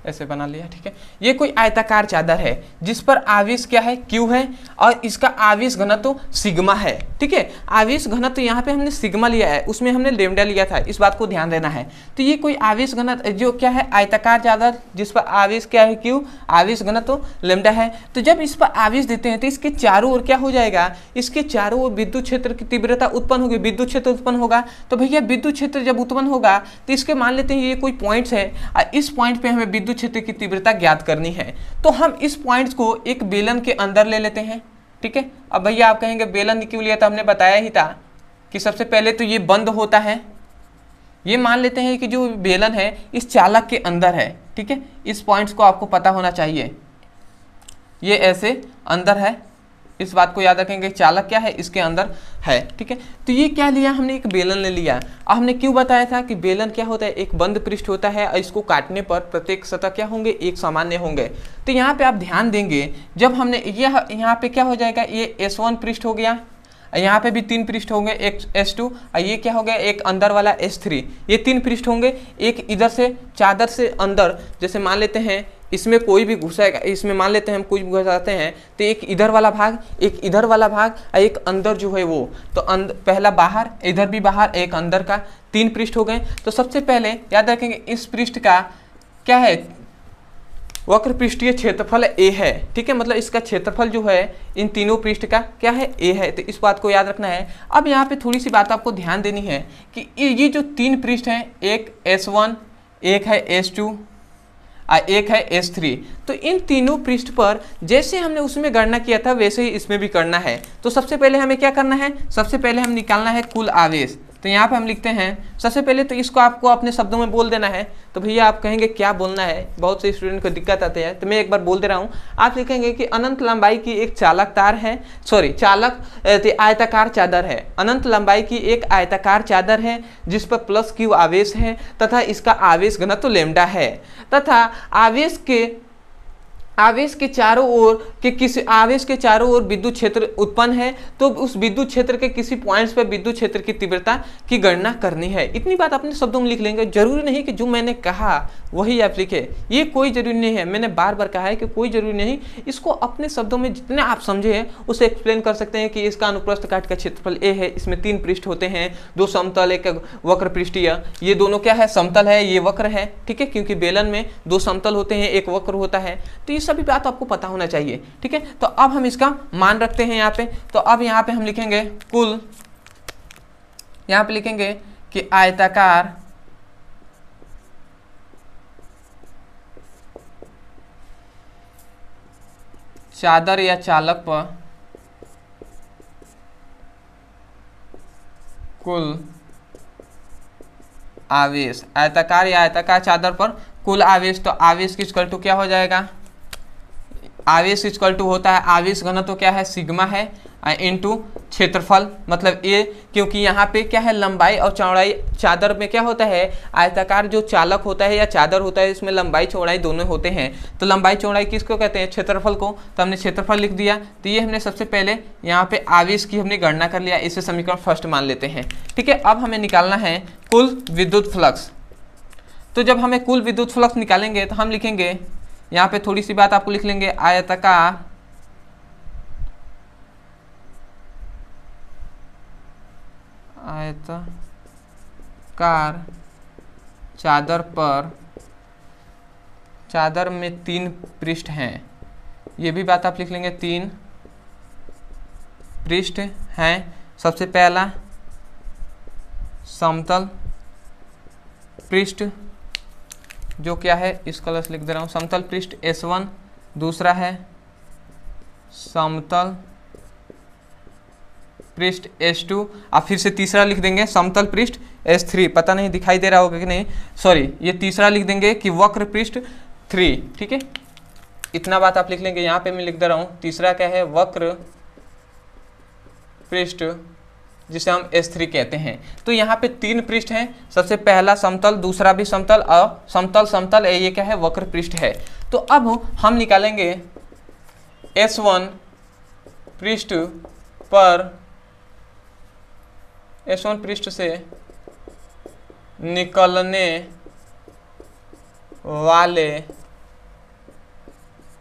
ऐसे बना लिया। ठीक है, ये कोई आयताकार चादर है जिस पर आवेश क्या है, क्यू है, और इसका आवेश घनत्व सिग्मा है। ठीक है, आवेश घनत्व यहाँ पे हमने सिग्मा लिया है, उसमें हमने लेमडा लिया था, इस बात को ध्यान देना है। तो ये कोई आवेश घनत्व जो क्या है, आयताकार चादर जिस पर आवेश क्या है, क्यू, आवेश घनत्व लेमडा है। तो जब इस पर आवेश देते हैं तो इसके चारों ओर क्या हो जाएगा, इसके चारों ओर विद्युत क्षेत्र की तीव्रता उत्पन्न होगी, विद्युत क्षेत्र उत्पन्न होगा। तो भैया विद्युत क्षेत्र जब उत्पन्न होगा तो इसके मान लेते हैं ये कोई पॉइंट्स है, इस पॉइंट पे हमें विद्युत क्षेत्र की तीव्रता ज्ञात करनी है। तो हम इस पॉइंट्स को एक बेलन के अंदर ले लेते हैं। ठीक है, अब भैया आप कहेंगे बेलन क्यों लिया था, हमने बताया ही था कि सबसे पहले तो ये बंद होता है। ये मान लेते हैं कि जो बेलन है इस चालक के अंदर है। ठीक है, इस पॉइंट्स को आपको पता होना चाहिए, ये ऐसे अंदर है, इस बात को याद रखेंगे, चालक क्या है, इसके अंदर है। ठीक है, तो ये क्या लिया हमने, एक बेलन ले लिया। अब हमने क्यों बताया था कि बेलन क्या होता है, एक बंद पृष्ठ होता है और इसको काटने पर प्रत्येक सतह क्या होंगे, एक सामान्य होंगे। तो यहाँ पे आप ध्यान देंगे, जब हमने ये यह, यहाँ पे क्या हो जाएगा, ये एस वन पृष्ठ हो गया, यहाँ पे भी तीन पृष्ठ होंगे, एक एस टू, और ये क्या हो गया, एक अंदर वाला एस थ्री, ये तीन पृष्ठ होंगे, एक इधर से चादर से अंदर, जैसे मान लेते हैं इसमें कोई भी घुसेगा, इसमें मान लेते हैं हम कुछ घुसाते हैं तो एक इधर वाला भाग, एक इधर वाला भाग और एक अंदर जो है वो, तो अंदर पहला बाहर, इधर भी बाहर, एक अंदर का, तीन पृष्ठ हो गए। तो सबसे पहले याद रखेंगे इस पृष्ठ का क्या है, वक्र पृष्ठीय क्षेत्रफल ए है, ठीक है, मतलब इसका क्षेत्रफल जो है इन तीनों पृष्ठ का क्या है, ए है। तो इस बात को याद रखना है। अब यहाँ पे थोड़ी सी बात आपको ध्यान देनी है कि ये जो तीन पृष्ठ हैं, एक एस वन, एक है एस टू और एक है एस थ्री, तो इन तीनों पृष्ठ पर जैसे हमने उसमें गणना किया था वैसे ही इसमें भी करना है। तो सबसे पहले हमें क्या करना है, सबसे पहले हम निकालना है कुल आवेश। तो यहाँ पे हम लिखते हैं सबसे पहले, तो इसको आपको अपने शब्दों में बोल देना है। तो भैया आप कहेंगे क्या बोलना है, बहुत से स्टूडेंट को दिक्कत आती है, तो मैं एक बार बोल दे रहा हूँ। आप लिखेंगे कि अनंत लंबाई की एक चालक तार है, सॉरी चालक आयताकार चादर है, अनंत लंबाई की एक आयताकार चादर है जिस पर प्लस क्यू आवेश है तथा इसका आवेश घनत्व लेमडा है, तथा आवेश के आवेश के चारों ओर के किसी आवेश के चारों ओर विद्युत क्षेत्र उत्पन्न है, तो उस विद्युत क्षेत्र के किसी पॉइंट्स पर विद्युत क्षेत्र की तीव्रता की गणना करनी है। इतनी बात अपने शब्दों में लिख लेंगे। जरूरी नहीं कि जो मैंने कहा वही आप लिखे, ये कोई जरूरी नहीं है, मैंने बार बार कहा है कि कोई जरूरी नहीं, इसको अपने शब्दों में जितने आप समझे हैं उसे एक्सप्लेन कर सकते हैं कि इसका अनुप्रस्थ काट का क्षेत्रफल ए है, इसमें तीन पृष्ठ होते हैं, दो समतल एक वक्र पृष्ठीय, ये दोनों क्या है, समतल है, ये वक्र है, ठीक है, क्योंकि बेलन में दो समतल होते हैं एक वक्र होता है, तो सभी बात आपको पता होना चाहिए, ठीक है। तो अब हम इसका मान रखते हैं यहाँ पे, तो अब यहाँ पे हम लिखेंगे कुल, यहाँ पे लिखेंगे कि आयताकार चादर या चालक पर कुल आवेश, आयताकार या आयताकार चादर पर कुल आवेश, तो आवेश की इक्वल टू क्या हो जाएगा, आवेश इक्वल टू होता है आवेश घनत्व क्या है, सिग्मा है, इनटू क्षेत्रफल, मतलब ए, क्योंकि यहाँ पे क्या है लंबाई और चौड़ाई, चादर में क्या होता है आयताकार जो चालक होता है या चादर होता है इसमें लंबाई चौड़ाई दोनों होते हैं, तो लंबाई चौड़ाई किसको कहते हैं, क्षेत्रफल को, तो हमने क्षेत्रफल लिख दिया। तो ये हमने सबसे पहले यहाँ पे आवेश की हमने गणना कर लिया, इसे समीकरण फर्स्ट मान लेते हैं, ठीक है। अब हमें निकालना है कुल विद्युत फ्लक्स, तो जब हमें कुल विद्युत फ्लक्स निकालेंगे तो हम लिखेंगे यहाँ पे थोड़ी सी बात आपको लिख लेंगे, आयताकार आयताकार चादर पर, चादर में तीन पृष्ठ हैं, ये भी बात आप लिख लेंगे, तीन पृष्ठ हैं, सबसे पहला समतल पृष्ठ जो क्या है, इस कलर से लिख दे रहा हूँ, समतल पृष्ठ एस वन, दूसरा है समतल पृष्ठ एस टू, आप फिर से तीसरा लिख देंगे समतल पृष्ठ एस थ्री, पता नहीं दिखाई दे रहा होगा कि नहीं, सॉरी ये तीसरा लिख देंगे कि वक्र पृष्ठ थ्री, ठीक है, इतना बात आप लिख लेंगे। यहाँ पे मैं लिख दे रहा हूँ तीसरा क्या है, वक्र पृष्ठ जिसे हम एस थ्री कहते हैं। तो यहाँ पे तीन पृष्ठ हैं, सबसे पहला समतल, दूसरा भी समतल और समतल समतल ये क्या है वक्र पृष्ठ है। तो अब हम निकालेंगे एस वन पृष्ठ पर, एस वन पृष्ठ से निकलने वाले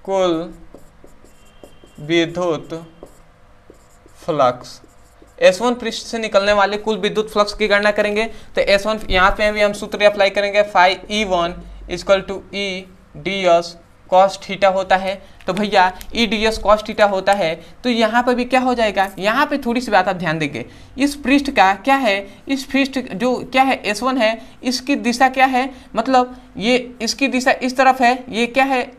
कुल विद्युत फ्लक्स, एस वन पृष्ठ से निकलने वाले कुल विद्युत फ्लक्स की गणना करेंगे। तो एस वन यहाँ पे भी हम सूत्र अप्लाई करेंगे, phi E one equal to E D S cos theta होता है, तो भैया E D S cos theta होता है, तो यहाँ पर भी क्या हो जाएगा, यहाँ पे थोड़ी सी बात आप ध्यान देंगे, इस पृष्ठ का क्या है, इस पृष्ठ जो क्या है एस वन है, इसकी दिशा क्या है, मतलब ये इसकी दिशा इस तरफ है, ये क्या है,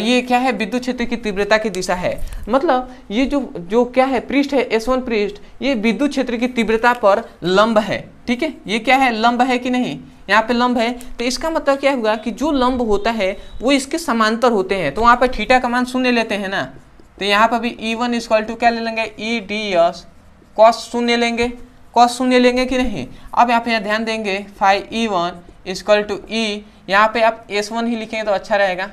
ये क्या है विद्युत क्षेत्र की तीव्रता की दिशा है, मतलब ये जो जो क्या है पृष्ठ है एस वन पृष्ठ, ये विद्युत क्षेत्र की तीव्रता पर लंब है, ठीक है, ये क्या है लंब है कि नहीं, यहाँ पे लंब है, तो इसका मतलब क्या हुआ कि जो लंब होता है वो इसके समांतर होते हैं, तो वहाँ पर थीटा का मान शून्य लेते हैं ना, तो यहाँ पर भी ई वन इक्वल टू क्या ले लेंगे, ई डी एस कॉस शून्य लेंगे, कॉस शून्य लेंगे कि नहीं। अब यहाँ पे ध्यान देंगे phi E one equal to E, यहाँ पे आप एस वन ही लिखेंगे तो अच्छा रहेगा,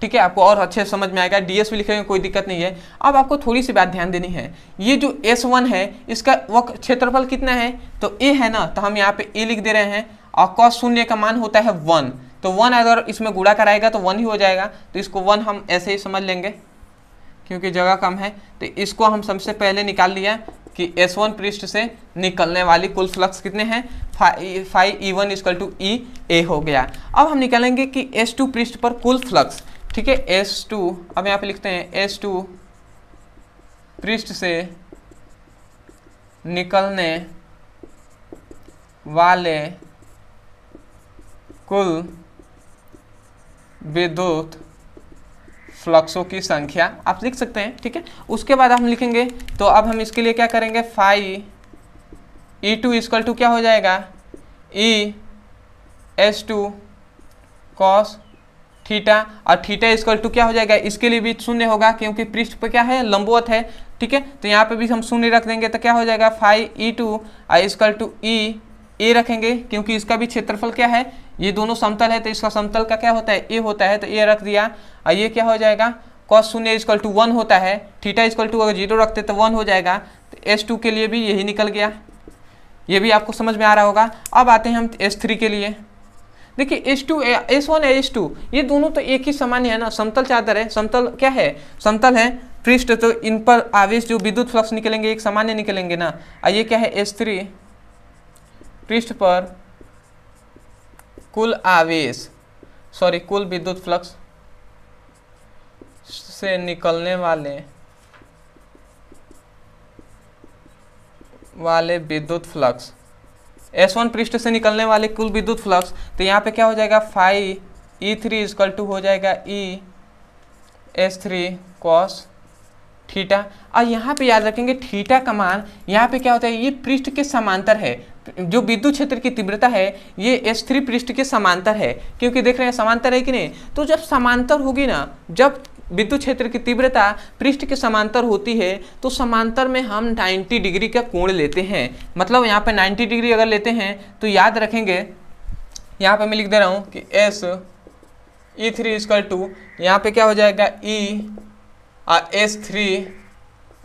ठीक है, आपको और अच्छे समझ में आएगा, डीएस भी लिखेंगे कोई दिक्कत नहीं है। अब आपको थोड़ी सी बात ध्यान देनी है, ये जो एस वन है इसका वक्र क्षेत्रफल कितना है, तो ए है ना, तो हम यहाँ पे ए लिख दे रहे हैं और कॉस शून्य का मान होता है वन, तो वन अगर इसमें गुणा कराएगा तो वन ही हो जाएगा, तो इसको वन हम ऐसे ही समझ लेंगे क्योंकि जगह कम है। तो इसको हम सबसे पहले निकाल लिया कि एस वन पृष्ठ से निकलने वाली कुल फ्लक्स कितने हैं, phi E one equal to E A हो गया। अब हम निकालेंगे कि एस टू पृष्ठ पर कुल फ्लक्स, ठीक है एस टू, अब यहाँ पे लिखते हैं एस टू पृष्ठ से निकलने वाले कुल विद्युत फ्लक्सों की संख्या आप लिख सकते हैं, ठीक है। उसके बाद हम लिखेंगे तो अब हम इसके लिए क्या करेंगे, phi E two equal to क्या हो जाएगा, E S two cos theta, और थीटा इजकल टू क्या हो जाएगा, इसके लिए भी शून्य होगा क्योंकि पृष्ठ पर क्या है लंबवत है, ठीक है। तो यहाँ पे भी हम शून्य रख देंगे तो क्या हो जाएगा, phi E two equal to E A रखेंगे क्योंकि इसका भी क्षेत्रफल क्या है, ये दोनों समतल है तो इसका समतल का क्या होता है ए होता है, तो ए रख दिया। और ये क्या हो जाएगा, कॉस शून्य इजकल टू वन होता है, थीटा इजकल टू अगर जीरो रखते तो वन हो जाएगा, तो एस टू के लिए भी यही निकल गया, ये भी आपको समझ में आ रहा होगा। अब आते हैं हम एस थ्री के लिए, देखिए S two S one S two ये दोनों तो एक ही समान है ना, समतल चादर है, समतल क्या है, समतल है पृष्ठ, तो इन पर आवेश जो विद्युत फ्लक्स निकलेंगे एक सामान्य निकलेंगे ना। और ये क्या है, एस थ्री पृष्ठ पर कुल आवेश सॉरी कुल विद्युत फ्लक्स से निकलने वाले वाले विद्युत फ्लक्स, एस वन पृष्ठ से निकलने वाले कुल विद्युत फ्लक्स, तो यहाँ पे क्या हो जाएगा, phi E three is equal to हो जाएगा E S three cos theta. और यहाँ पे याद रखेंगे थीटा का मान यहाँ पे क्या होता है, ये पृष्ठ के समांतर है, जो विद्युत क्षेत्र की तीव्रता है ये एस थ्री पृष्ठ के समांतर है क्योंकि देख रहे हैं समांतर है कि नहीं, तो जब समांतर होगी ना, जब विद्युत क्षेत्र की तीव्रता पृष्ठ के समांतर होती है तो समांतर में हम नब्बे डिग्री का कोण लेते हैं, मतलब यहाँ पे नब्बे डिग्री अगर लेते हैं तो याद रखेंगे, यहाँ पे मैं लिख दे रहा हूँ कि S E three is equal to यहाँ पे क्या हो जाएगा ई और एस थ्री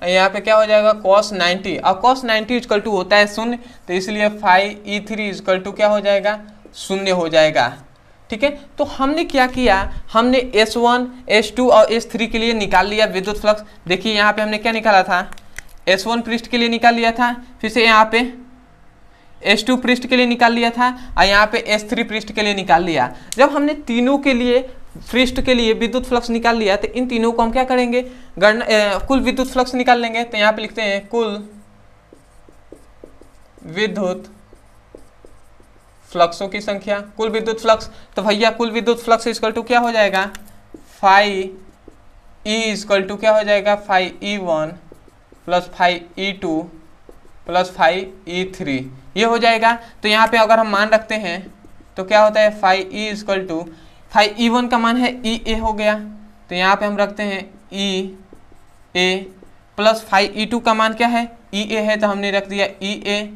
यहाँ पे क्या हो जाएगा कॉस नाइन्टी, और कॉस नाइन्टी इजकल टू होता है शून्य, तो इसलिए phi E three is equal to क्या हो जाएगा, शून्य हो जाएगा, ठीक है। तो हमने क्या किया, हमने एस वन एस टू और एस थ्री के लिए निकाल लिया विद्युत फ्लक्स, देखिए यहाँ पे हमने क्या निकाला था, एस वन पृष्ठ के लिए निकाल लिया था, फिर से यहाँ पे एस टू पृष्ठ के लिए निकाल लिया था, और यहाँ पे एस थ्री पृष्ठ के लिए निकाल लिया। जब हमने तीनों के लिए पृष्ठ के लिए विद्युत फ्लक्स निकाल लिया तो इन तीनों को हम क्या करेंगे, गणना ए, कुल विद्युत फ्लक्स निकाल लेंगे। तो यहाँ पे लिखते हैं कुल विद्युत फ्लक्सों की संख्या, कुल विद्युत फ्लक्स, तो भैया कुल विद्युत फ्लक्स इजकल टू क्या हो जाएगा, फाइ ई इजकल टू क्या हो जाएगा, phi E one plus phi E two plus phi E three ये हो जाएगा। तो यहाँ पे अगर हम मान रखते हैं तो क्या होता है, phi E is equal to phi E one का मान है ई ए हो गया, तो यहाँ पे हम रखते हैं E A plus phi E two का मान क्या है ई ए है, तो हमने रख दिया ई ए,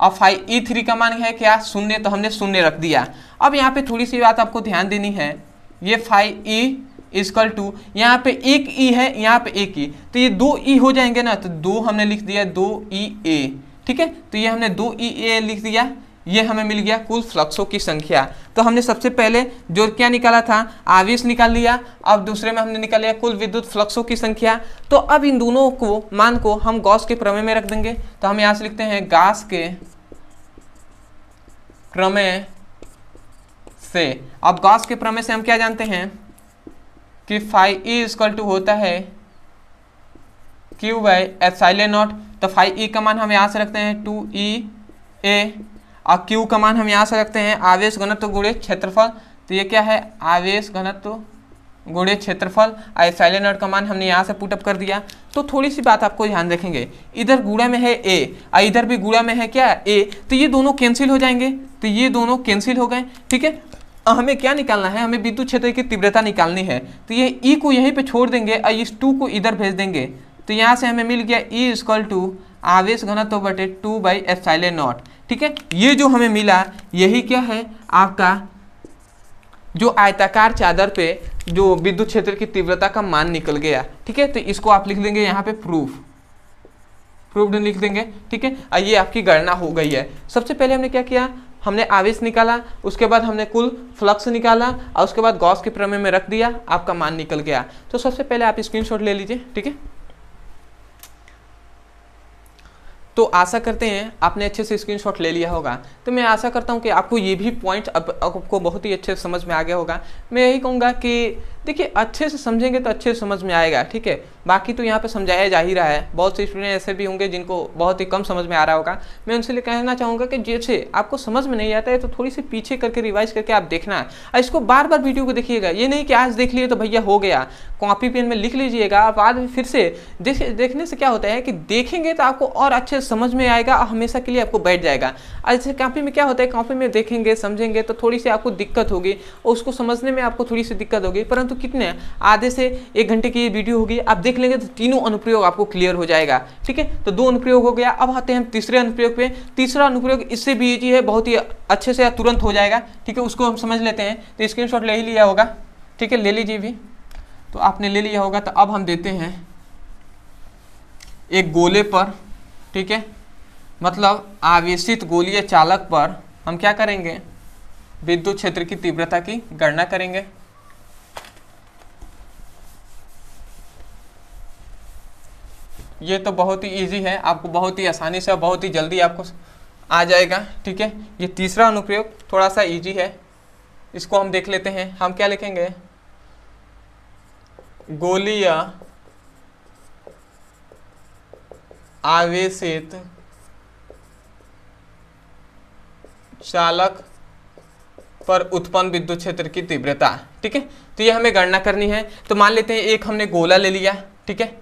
और फाइ ई थ्री का मान है क्या शून्य, तो हमने शून्य रख दिया। अब यहाँ पे थोड़ी सी बात आपको ध्यान देनी है, ये फाइ ई इजकल टू यहाँ पे एक ई है यहाँ पे एक ई, तो ये दो ई हो जाएंगे ना, तो दो हमने लिख दिया दो ई ए, ठीक है। तो ये हमने दो ई ए लिख दिया, ये हमें मिल गया कुल फ्लक्सों की संख्या। तो हमने सबसे पहले जो क्या निकाला था आवेश निकाल लिया, अब दूसरे में हमने निकाल लिया कुल विद्युत फ्लक्सों की संख्या। तो अब इन दोनों को मान को हम गॉस के प्रमेय में रख देंगे, तो हम यहाँ से लिखते हैं गाँस के प्रमेय से। अब गॉस के प्रमेय से हम क्या जानते हैं कि फाइ ई इजकल टू होता है क्यू बाई एप्सिलॉन नॉट, तो फाइ ई का मान हम यहाँ से रखते हैं टू ई ए, और क्यू का मान हम यहाँ से रखते हैं आवेश घनत्व गुणे क्षेत्रफल, तो ये क्या है आवेश घनत्व गुणे क्षेत्रफल, और एप्सिलॉन नॉट का मान हमने यहाँ से पुटअप कर दिया। तो थोड़ी सी बात आपको ध्यान रखेंगे, इधर गुणा में है ए और इधर भी गुणा में है क्या ए, तो ये दोनों कैंसिल हो जाएंगे, तो ये दोनों कैंसिल हो गए, ठीक है। हमें क्या निकालना है, हमें विद्युत क्षेत्र की तीव्रता निकालनी है, तो ये ई को यहीं पे छोड़ देंगे और इस टू को इधर भेज देंगे, तो यहाँ से हमें मिल गया ई इजकल टू आवेश घनत्व बटे टू बाई एप्सिलॉन नॉट, ठीक है। ये जो हमें मिला यही क्या है आपका जो आयताकार चादर पे जो विद्युत क्षेत्र की तीव्रता का मान निकल गया, ठीक है। तो इसको आप लिख देंगे यहाँ पे प्रूफ प्रूफ लिख देंगे, ठीक है। ये आपकी गणना हो गई है। सबसे पहले हमने क्या किया, हमने आवेश निकाला, उसके बाद हमने कुल फ्लक्स निकाला और उसके बाद गॉस के प्रमेय में रख दिया, आपका मान निकल गया। तो सबसे पहले आप स्क्रीनशॉट ले लीजिए, ठीक है। तो आशा करते हैं आपने अच्छे से स्क्रीनशॉट ले लिया होगा। तो मैं आशा करता हूं कि आपको ये भी पॉइंट अब आपको बहुत ही अच्छे से समझ में आ गया होगा। मैं यही कहूँगा कि देखिए अच्छे से समझेंगे तो अच्छे से समझ में आएगा, ठीक है। बाकी तो यहाँ पे समझाया जा ही रहा है, बहुत से स्टूडेंट ऐसे भी होंगे जिनको बहुत ही कम समझ में आ रहा होगा। मैं उनसे लिए कहना चाहूँगा कि जैसे आपको समझ में नहीं आता है तो थोड़ी सी पीछे करके रिवाइज करके आप देखना है, और इसको बार बार वीडियो को देखिएगा। ये नहीं कि आज देख लिए तो भैया हो गया, कॉपी पेन में लिख लीजिएगा, आप बाद में फिर से देखने से क्या होता है कि देखेंगे तो आपको और अच्छे से समझ में आएगा और हमेशा के लिए आपको बैठ जाएगा। ऐसे कॉपी में क्या होता है, कॉपी में देखेंगे समझेंगे तो थोड़ी सी आपको दिक्कत होगी, उसको समझने में आपको थोड़ी सी दिक्कत होगी, परंतु कितने आधे से एक घंटे की ये वीडियो होगी, आप देख लेंगे तो तीनों अनुप्रयोग आपको क्लियर हो जाएगा, ठीक है। तो दो अनुप्रयोग हो गया, अब आते हैं हम तीसरे अनुप्रयोग पे। तीसरा अनुप्रयोग इससे भी इजी है, बहुत ही अच्छे से तुरंत हो जाएगा, ठीक है, उसको हम समझ लेते हैं। तो स्क्रीनशॉट ले ही लिया होगा, ठीक है, ले लीजिए भी। तो आपने ले लिया होगा। तो अब हम देते हैं एक गोले पर, ठीक है, मतलब आवेशित गोलीय चालक पर हम क्या करेंगे, विद्युत क्षेत्र की तीव्रता की गणना करेंगे। ये तो बहुत ही इजी है, आपको बहुत ही आसानी से और बहुत ही जल्दी आपको आ जाएगा, ठीक है। ये तीसरा अनुप्रयोग थोड़ा सा इजी है, इसको हम देख लेते हैं। हम क्या लिखेंगे, गोलीय आवेशित चालक पर उत्पन्न विद्युत क्षेत्र की तीव्रता, ठीक है। तो ये हमें गणना करनी है। तो मान लेते हैं एक हमने गोला ले लिया, ठीक है,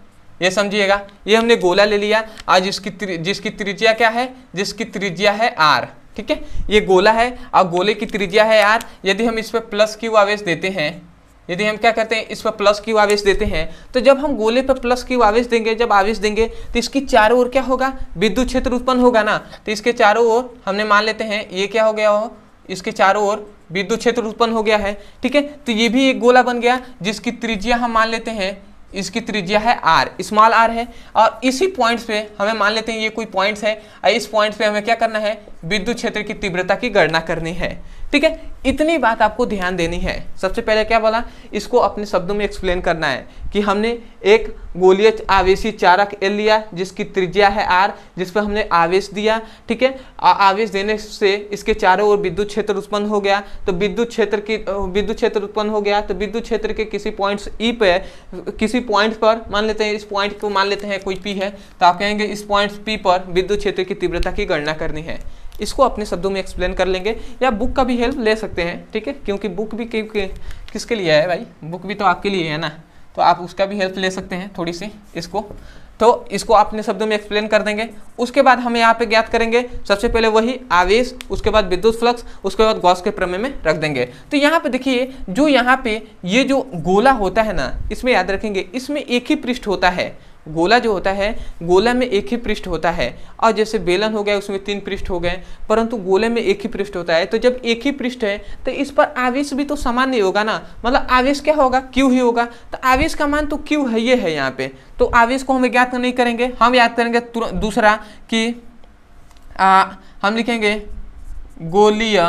ये समझिएगा, ये हमने गोला ले लिया आज, इसकी त्रि, जिसकी त्रिज्या क्या है, जिसकी त्रिज्या है आर, ठीक है। ये गोला है और गोले की त्रिज्या है आर। यदि हम इस पर प्लस क्यू आवेश देते हैं, यदि हम क्या करते हैं इस पर प्लस क्यू आवेश देते हैं, तो जब हम गोले पर प्लस क्यू आवेश देंगे, जब आवेश देंगे तो इसकी चारों ओर क्या होगा, विद्युत क्षेत्र उत्पन्न होगा ना। तो इसके चारों ओर हमने मान लेते हैं ये क्या हो गया हो, इसके चारों ओर विद्युत क्षेत्र उत्पन्न हो गया है, ठीक है। तो ये भी एक गोला बन गया जिसकी त्रिज्या हम मान लेते हैं, इसकी त्रिज्या है आर, स्मॉल आर है। और इसी पॉइंट्स पे हमें मान लेते हैं ये कोई पॉइंट्स है, और इस पॉइंट्स पे हमें क्या करना है, विद्युत क्षेत्र की तीव्रता की गणना करनी है, ठीक है। इतनी बात आपको ध्यान देनी है। सबसे पहले क्या बोला, इसको अपने शब्दों में एक्सप्लेन करना है कि हमने एक गोलीय आवेशी चारक एल लिया जिसकी त्रिज्या है आर, जिस पर हमने आवेश दिया, ठीक है। आवेश देने से इसके चारों ओर विद्युत क्षेत्र उत्पन्न हो गया, तो विद्युत क्षेत्र की विद्युत क्षेत्र उत्पन्न हो गया। तो विद्युत क्षेत्र के किसी पॉइंट्स ई पे, किसी पॉइंट पर मान लेते हैं, इस पॉइंट को मान लेते हैं कोई पी है, तो आप कहेंगे इस पॉइंट पी पर विद्युत क्षेत्र की तीव्रता की गणना करनी है। इसको अपने शब्दों में एक्सप्लेन कर लेंगे, या बुक का भी हेल्प ले सकते हैं, ठीक है, क्योंकि बुक भी किसके लिए है भाई, बुक भी तो आपके लिए है ना, तो आप उसका भी हेल्प ले सकते हैं थोड़ी सी इसको। तो इसको अपने शब्दों में एक्सप्लेन कर देंगे। उसके बाद हम यहाँ पे ज्ञात करेंगे सबसे पहले वही आवेश, उसके बाद विद्युत फ्लक्स, उसके बाद गॉस के प्रमेय में रख देंगे। तो यहाँ पे देखिए जो यहाँ पे ये जो गोला होता है ना, इसमें याद रखेंगे इसमें एक ही पृष्ठ होता है, गोला जो होता है गोला में एक ही पृष्ठ होता है, और जैसे बेलन हो गया उसमें तीन पृष्ठ हो गए, परंतु गोले में एक ही पृष्ठ होता है। तो जब एक ही पृष्ठ है तो इस पर आवेश भी तो समान नहीं होगा ना, मतलब आवेश क्या होगा, क्यू ही होगा। तो आवेश का मान तो क्यू है, ये है यहाँ पे। तो आवेश को हम ज्ञात नहीं करेंगे, हम याद करेंगे दूसरा कि आ, हम लिखेंगे गोलीय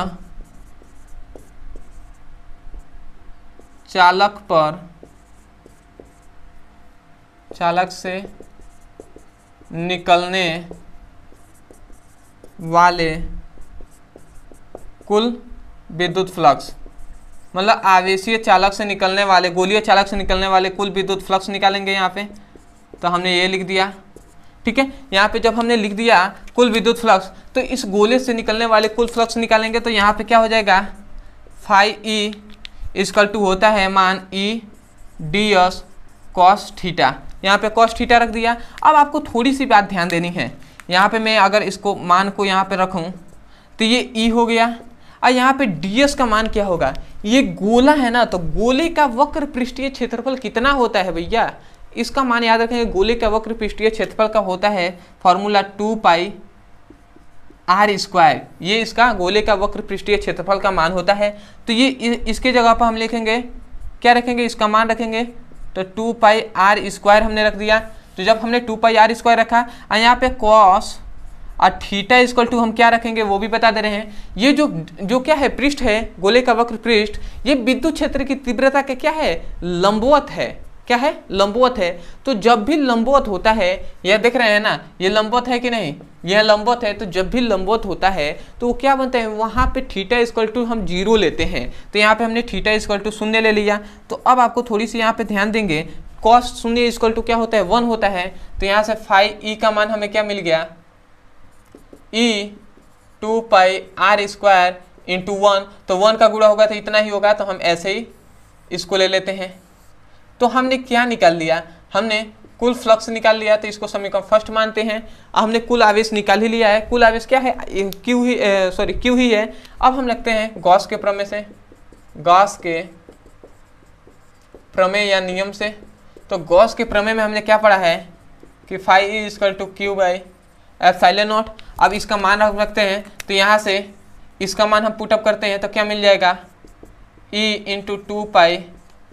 चालक पर, चालक से निकलने वाले कुल विद्युत फ्लक्स, मतलब आवेशीय चालक से निकलने वाले, गोलीय चालक से निकलने वाले कुल विद्युत फ्लक्स निकालेंगे यहाँ पे। तो हमने ये लिख दिया, ठीक है। यहाँ पे जब हमने लिख दिया कुल विद्युत फ्लक्स, तो इस गोले से निकलने वाले कुल फ्लक्स निकालेंगे, तो यहाँ पे क्या हो जाएगा, फाइ ई इजकल टू होता है मान E D S cos theta, यहाँ पे कॉस थीटा रख दिया। अब आपको थोड़ी सी बात ध्यान देनी है, यहाँ पे मैं अगर इसको मान को यहाँ पे रखूँ तो ये ई हो गया, और यहाँ पे डी एस का मान क्या होगा, ये गोला है ना, तो गोले का वक्र पृष्ठीय क्षेत्रफल कितना होता है भैया, इसका मान याद रखेंगे, गोले का वक्र पृष्ठीय क्षेत्रफल का होता है formula two pi R square, ये इसका गोले का वक्र पृष्ठीय क्षेत्रफल का मान होता है। तो ये इसके जगह पर हम लिखेंगे क्या रखेंगे, इसका मान रखेंगे, तो टू पाई आर स्क्वायर हमने रख दिया। तो जब हमने टू पाई आर स्क्वायर रखा, और यहाँ पे कॉस और थीटा इक्वल टू हम क्या रखेंगे वो भी बता दे रहे हैं। ये जो जो क्या है पृष्ठ है, गोले का वक्र पृष्ठ, ये विद्युत क्षेत्र की तीव्रता के क्या है, लंबवत है। क्या है, लंबवत है। तो जब भी लंबवत होता है, यह देख रहे हैं ना, ये लंबवत है कि नहीं, यह लंबवत है। तो जब भी लंबवत होता है तो क्या बनता है, वहाँ पे थीटा इक्वल टू हम जीरो लेते हैं। तो यहाँ पे हमने थीटा इक्वल टू शून्य ले लिया। तो अब आपको थोड़ी सी यहाँ पे ध्यान देंगे, कॉस शून्य इक्वल टू क्या होता है, वन होता है। तो यहाँ से फाइव ई का मान हमें क्या मिल गया, E two pi R square into one. तो वन का गुणा होगा तो इतना ही होगा, तो हम ऐसे ही इसको ले लेते हैं। तो हमने क्या निकाल लिया, हमने कुल फ्लक्स निकाल लिया। तो इसको समीकरण फर्स्ट मानते हैं। हमने कुल आवेश निकाल ही लिया है, कुल आवेश क्या है, क्यू ही, सॉरी क्यू ही है। अब हम लगते हैं गाँस के प्रमेय से, गाँस के प्रमेय या नियम से। तो गाँस के प्रमेय में हमने क्या पढ़ा है कि phi is equal to Q by epsilon naught. अब इसका मान हम रखते हैं, तो यहाँ से इसका मान हम पुटअप करते हैं तो क्या मिल जाएगा, E into two pi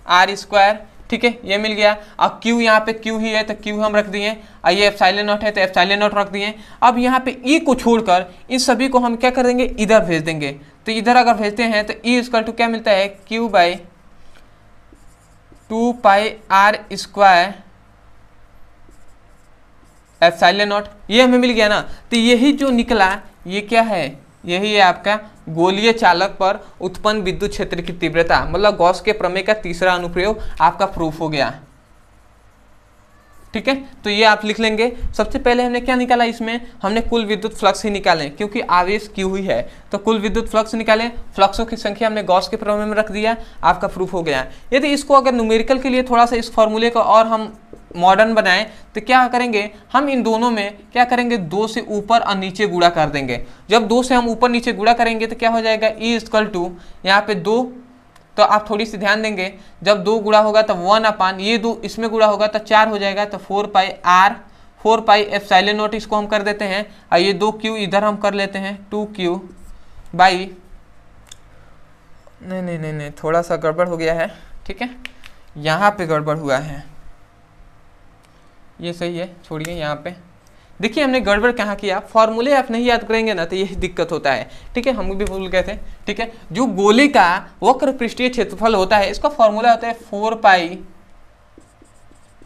R square, ठीक है, ये मिल गया। अब Q यहाँ पे Q ही है तो Q हम रख दिए, और ये एप्सिलॉन नॉट है तो एप्सिलॉन नॉट रख दिए। अब यहाँ पे E को छोड़कर इन सभी को हम क्या कर देंगे, इधर भेज देंगे। तो इधर अगर भेजते हैं तो E इक्वल टू क्या मिलता है, Q by two pi R square epsilon not, ये हमें मिल गया ना। तो यही जो निकला ये क्या है, यही है आपका गोलीय चालक पर उत्पन्न विद्युत क्षेत्र की तीव्रता। मतलब गॉस के प्रमेय का तीसरा अनुप्रयोग आपका प्रूफ हो गया। ठीक है, तो ये आप लिख लेंगे। सबसे पहले हमने क्या निकाला, इसमें हमने कुल विद्युत फ्लक्स ही निकाले क्योंकि आवेश क्यू ही है। तो कुल विद्युत फ्लक्स निकाले, फ्लक्सों की संख्या हमने गॉस के प्रमेय में रख दिया, आपका प्रूफ हो गया। यदि इसको अगर न्यूमेरिकल के लिए थोड़ा सा इस फॉर्मूले को और हम मॉडर्न बनाएं तो क्या करेंगे, हम इन दोनों में क्या करेंगे, दो से ऊपर और नीचे गुणा कर देंगे। जब दो से हम ऊपर नीचे गुणा करेंगे तो क्या हो जाएगा, ई इक्वल टू यहाँ पे दो। तो आप थोड़ी सी ध्यान देंगे, जब दो गुणा होगा तो वन अपान, ये दो इसमें गुणा होगा तो चार हो जाएगा। तो four pi R, four pi epsilon naught इसको हम कर देते हैं, और ये दो क्यू इधर हम कर लेते हैं, टू क्यू बाई, नहीं नहीं नहीं नहीं थोड़ा सा गड़बड़ हो गया है, ठीक है, यहाँ पे गड़बड़ हुआ है, ये सही है, छोड़िए। यहाँ पे देखिए हमने गड़बड़ कहाँ किया, फॉर्मूले आप नहीं याद करेंगे ना तो यही दिक्कत होता है। ठीक है, हम भी भूल गए थे। ठीक है, जो गोले का वक्र पृष्ठीय क्षेत्रफल होता है इसका फॉर्मूला होता है four pi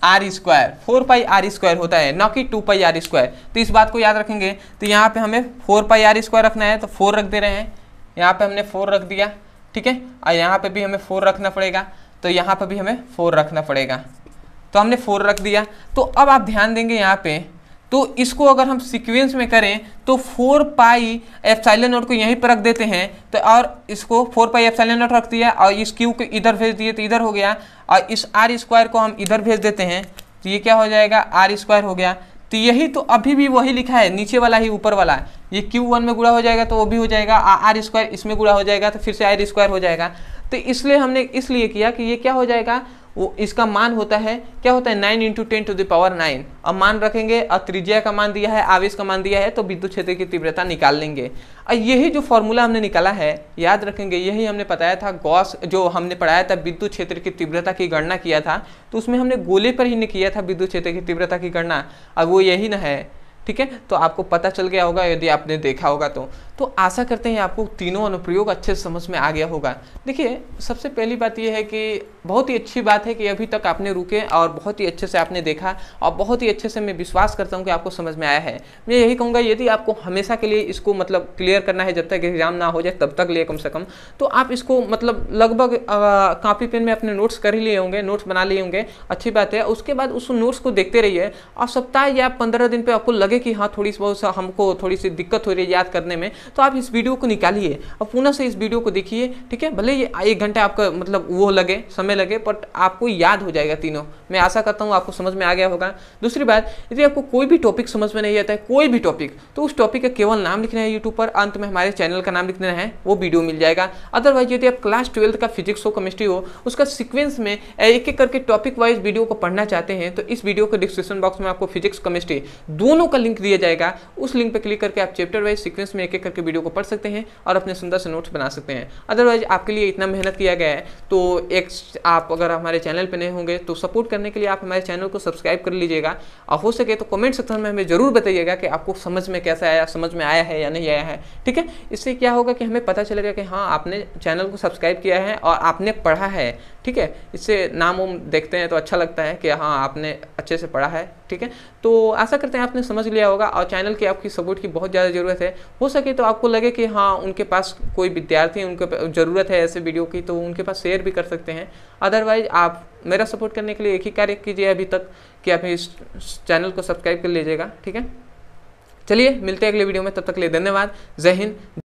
R square, four pi R square होता है, ना कि टू पाई आर स्क्वायर। तो इस बात को याद रखेंगे। तो यहाँ पे हमें फोर पाई आर स्क्वायर रखना है, तो फोर रख दे रहे हैं, यहाँ पे हमने फोर रख दिया। ठीक है, और यहाँ पे भी हमें फोर रखना पड़ेगा, तो यहाँ पे भी हमें फोर रखना पड़ेगा, तो हमने फोर रख दिया। तो अब आप ध्यान देंगे यहाँ पे, तो इसको अगर हम सीक्वेंस में करें तो फोर पाई एप्सिलॉन नॉट को यहीं पर रख देते हैं, तो और इसको फोर पाई एप्सिलॉन नॉट रख दिया, और इस क्यू को इधर भेज दिए तो इधर हो गया, और इस आर स्क्वायर को हम इधर भेज देते हैं तो ये क्या हो जाएगा, आर स्क्वायर हो गया। तो यही तो अभी भी वही लिखा है, नीचे वाला ही ऊपर वाला। ये क्यू वन में गुणा हो जाएगा तो वो भी हो जाएगा, आर स्क्वायर इसमें गुणा हो जाएगा तो फिर से आर स्क्वायर हो जाएगा। तो इसलिए हमने इसलिए किया कि ये क्या हो जाएगा, वो इसका मान होता है, क्या होता है, nine into ten to the power nine. अब मान रखेंगे, और त्रिज्या का मान दिया है, आवेश का मान दिया है, तो विद्युत क्षेत्र की तीव्रता निकाल लेंगे। और यही जो फॉर्मूला हमने निकाला है याद रखेंगे, यही हमने बताया था गॉस, जो हमने पढ़ाया था विद्युत क्षेत्र की तीव्रता की गणना किया था, तो उसमें हमने गोले पर ही किया था विद्युत क्षेत्र की तीव्रता की गणना, और वो यही ना है। ठीक है, तो आपको पता चल गया होगा यदि आपने देखा होगा तो। तो आशा करते हैं आपको तीनों अनुप्रयोग अच्छे से समझ में आ गया होगा। देखिए सबसे पहली बात यह है कि बहुत ही अच्छी बात है कि अभी तक आपने रुके और बहुत ही अच्छे से आपने देखा, और बहुत ही अच्छे से मैं विश्वास करता हूं कि आपको समझ में आया है। मैं यही कहूँगा यदि आपको हमेशा के लिए इसको मतलब क्लियर करना है, जब तक एग्जाम ना हो जाए तब तक लिए कम से कम, तो आप इसको मतलब लगभग कापी पेन में अपने नोट्स कर ही लिए होंगे, नोट्स बना लिए होंगे, अच्छी बात है। उसके बाद उस नोट्स को देखते रहिए, और सप्ताह या पंद्रह दिन पर आपको लगे कि हाँ थोड़ी सी बहुत सा हमको थोड़ी सी दिक्कत हो रही है याद करने में, तो आप इस वीडियो को निकालिए और पुनः से इस वीडियो को देखिए। ठीक है, भले ये एक घंटा आपका मतलब वो लगे, समय लगे, बट आपको याद हो जाएगा तीनों। मैं आशा करता हूँ आपको समझ में आ गया होगा। दूसरी बात, यदि आपको कोई भी टॉपिक समझ में नहीं आता है, कोई भी टॉपिक, तो उस टॉपिक का केवल नाम लिखना है यूट्यूब पर, अंत में हमारे चैनल का नाम लिखना है, वो वीडियो मिल जाएगा। अदरवाइज यदि आप क्लास ट्वेल्थ का फिजिक्स हो, केमिस्ट्री हो, उसका सिक्वेंस में एक एक करके टॉपिक वाइज वीडियो को पढ़ना चाहते हैं तो इस वीडियो के डिस्क्रिप्शन बॉक्स में आपको फिजिक्स केमिस्ट्री दोनों का लिंक दिया जाएगा, उस लिंक पर क्लिक करके आप चैप्टर वाइज सीक्वेंस में एक एक करके वीडियो को पढ़ सकते हैं और अपने सुंदर से नोट्स बना सकते हैं। अदरवाइज आपके लिए इतना मेहनत किया गया है, तो एक आप अगर हमारे चैनल पर नए होंगे तो सपोर्ट करने के लिए आप हमारे चैनल को सब्सक्राइब कर लीजिएगा और हो सके तो कमेंट सेक्शन में हमें ज़रूर बताइएगा कि आपको समझ में कैसा आया, समझ में आया है या नहीं आया है। ठीक है, इससे क्या होगा कि हमें पता चलेगा कि हाँ आपने चैनल को सब्सक्राइब किया है और आपने पढ़ा है। ठीक है, इससे नाम वाम देखते हैं तो अच्छा लगता है कि हाँ आपने अच्छे से पढ़ा है। ठीक है, तो आशा करते हैं आपने समझ लिया होगा और चैनल की आपकी सपोर्ट की बहुत ज़्यादा ज़रूरत है। हो सके तो आपको लगे कि हाँ उनके पास कोई विद्यार्थी उनके ज़रूरत है ऐसे वीडियो की, तो उनके पास शेयर भी कर सकते हैं। अदरवाइज आप मेरा सपोर्ट करने के लिए एक ही कार्य कीजिए अभी तक कि आप इस चैनल को सब्सक्राइब कर लीजिएगा। ठीक है, चलिए मिलते हैं अगले वीडियो में, तब तक के लिए धन्यवाद, जय हिंद।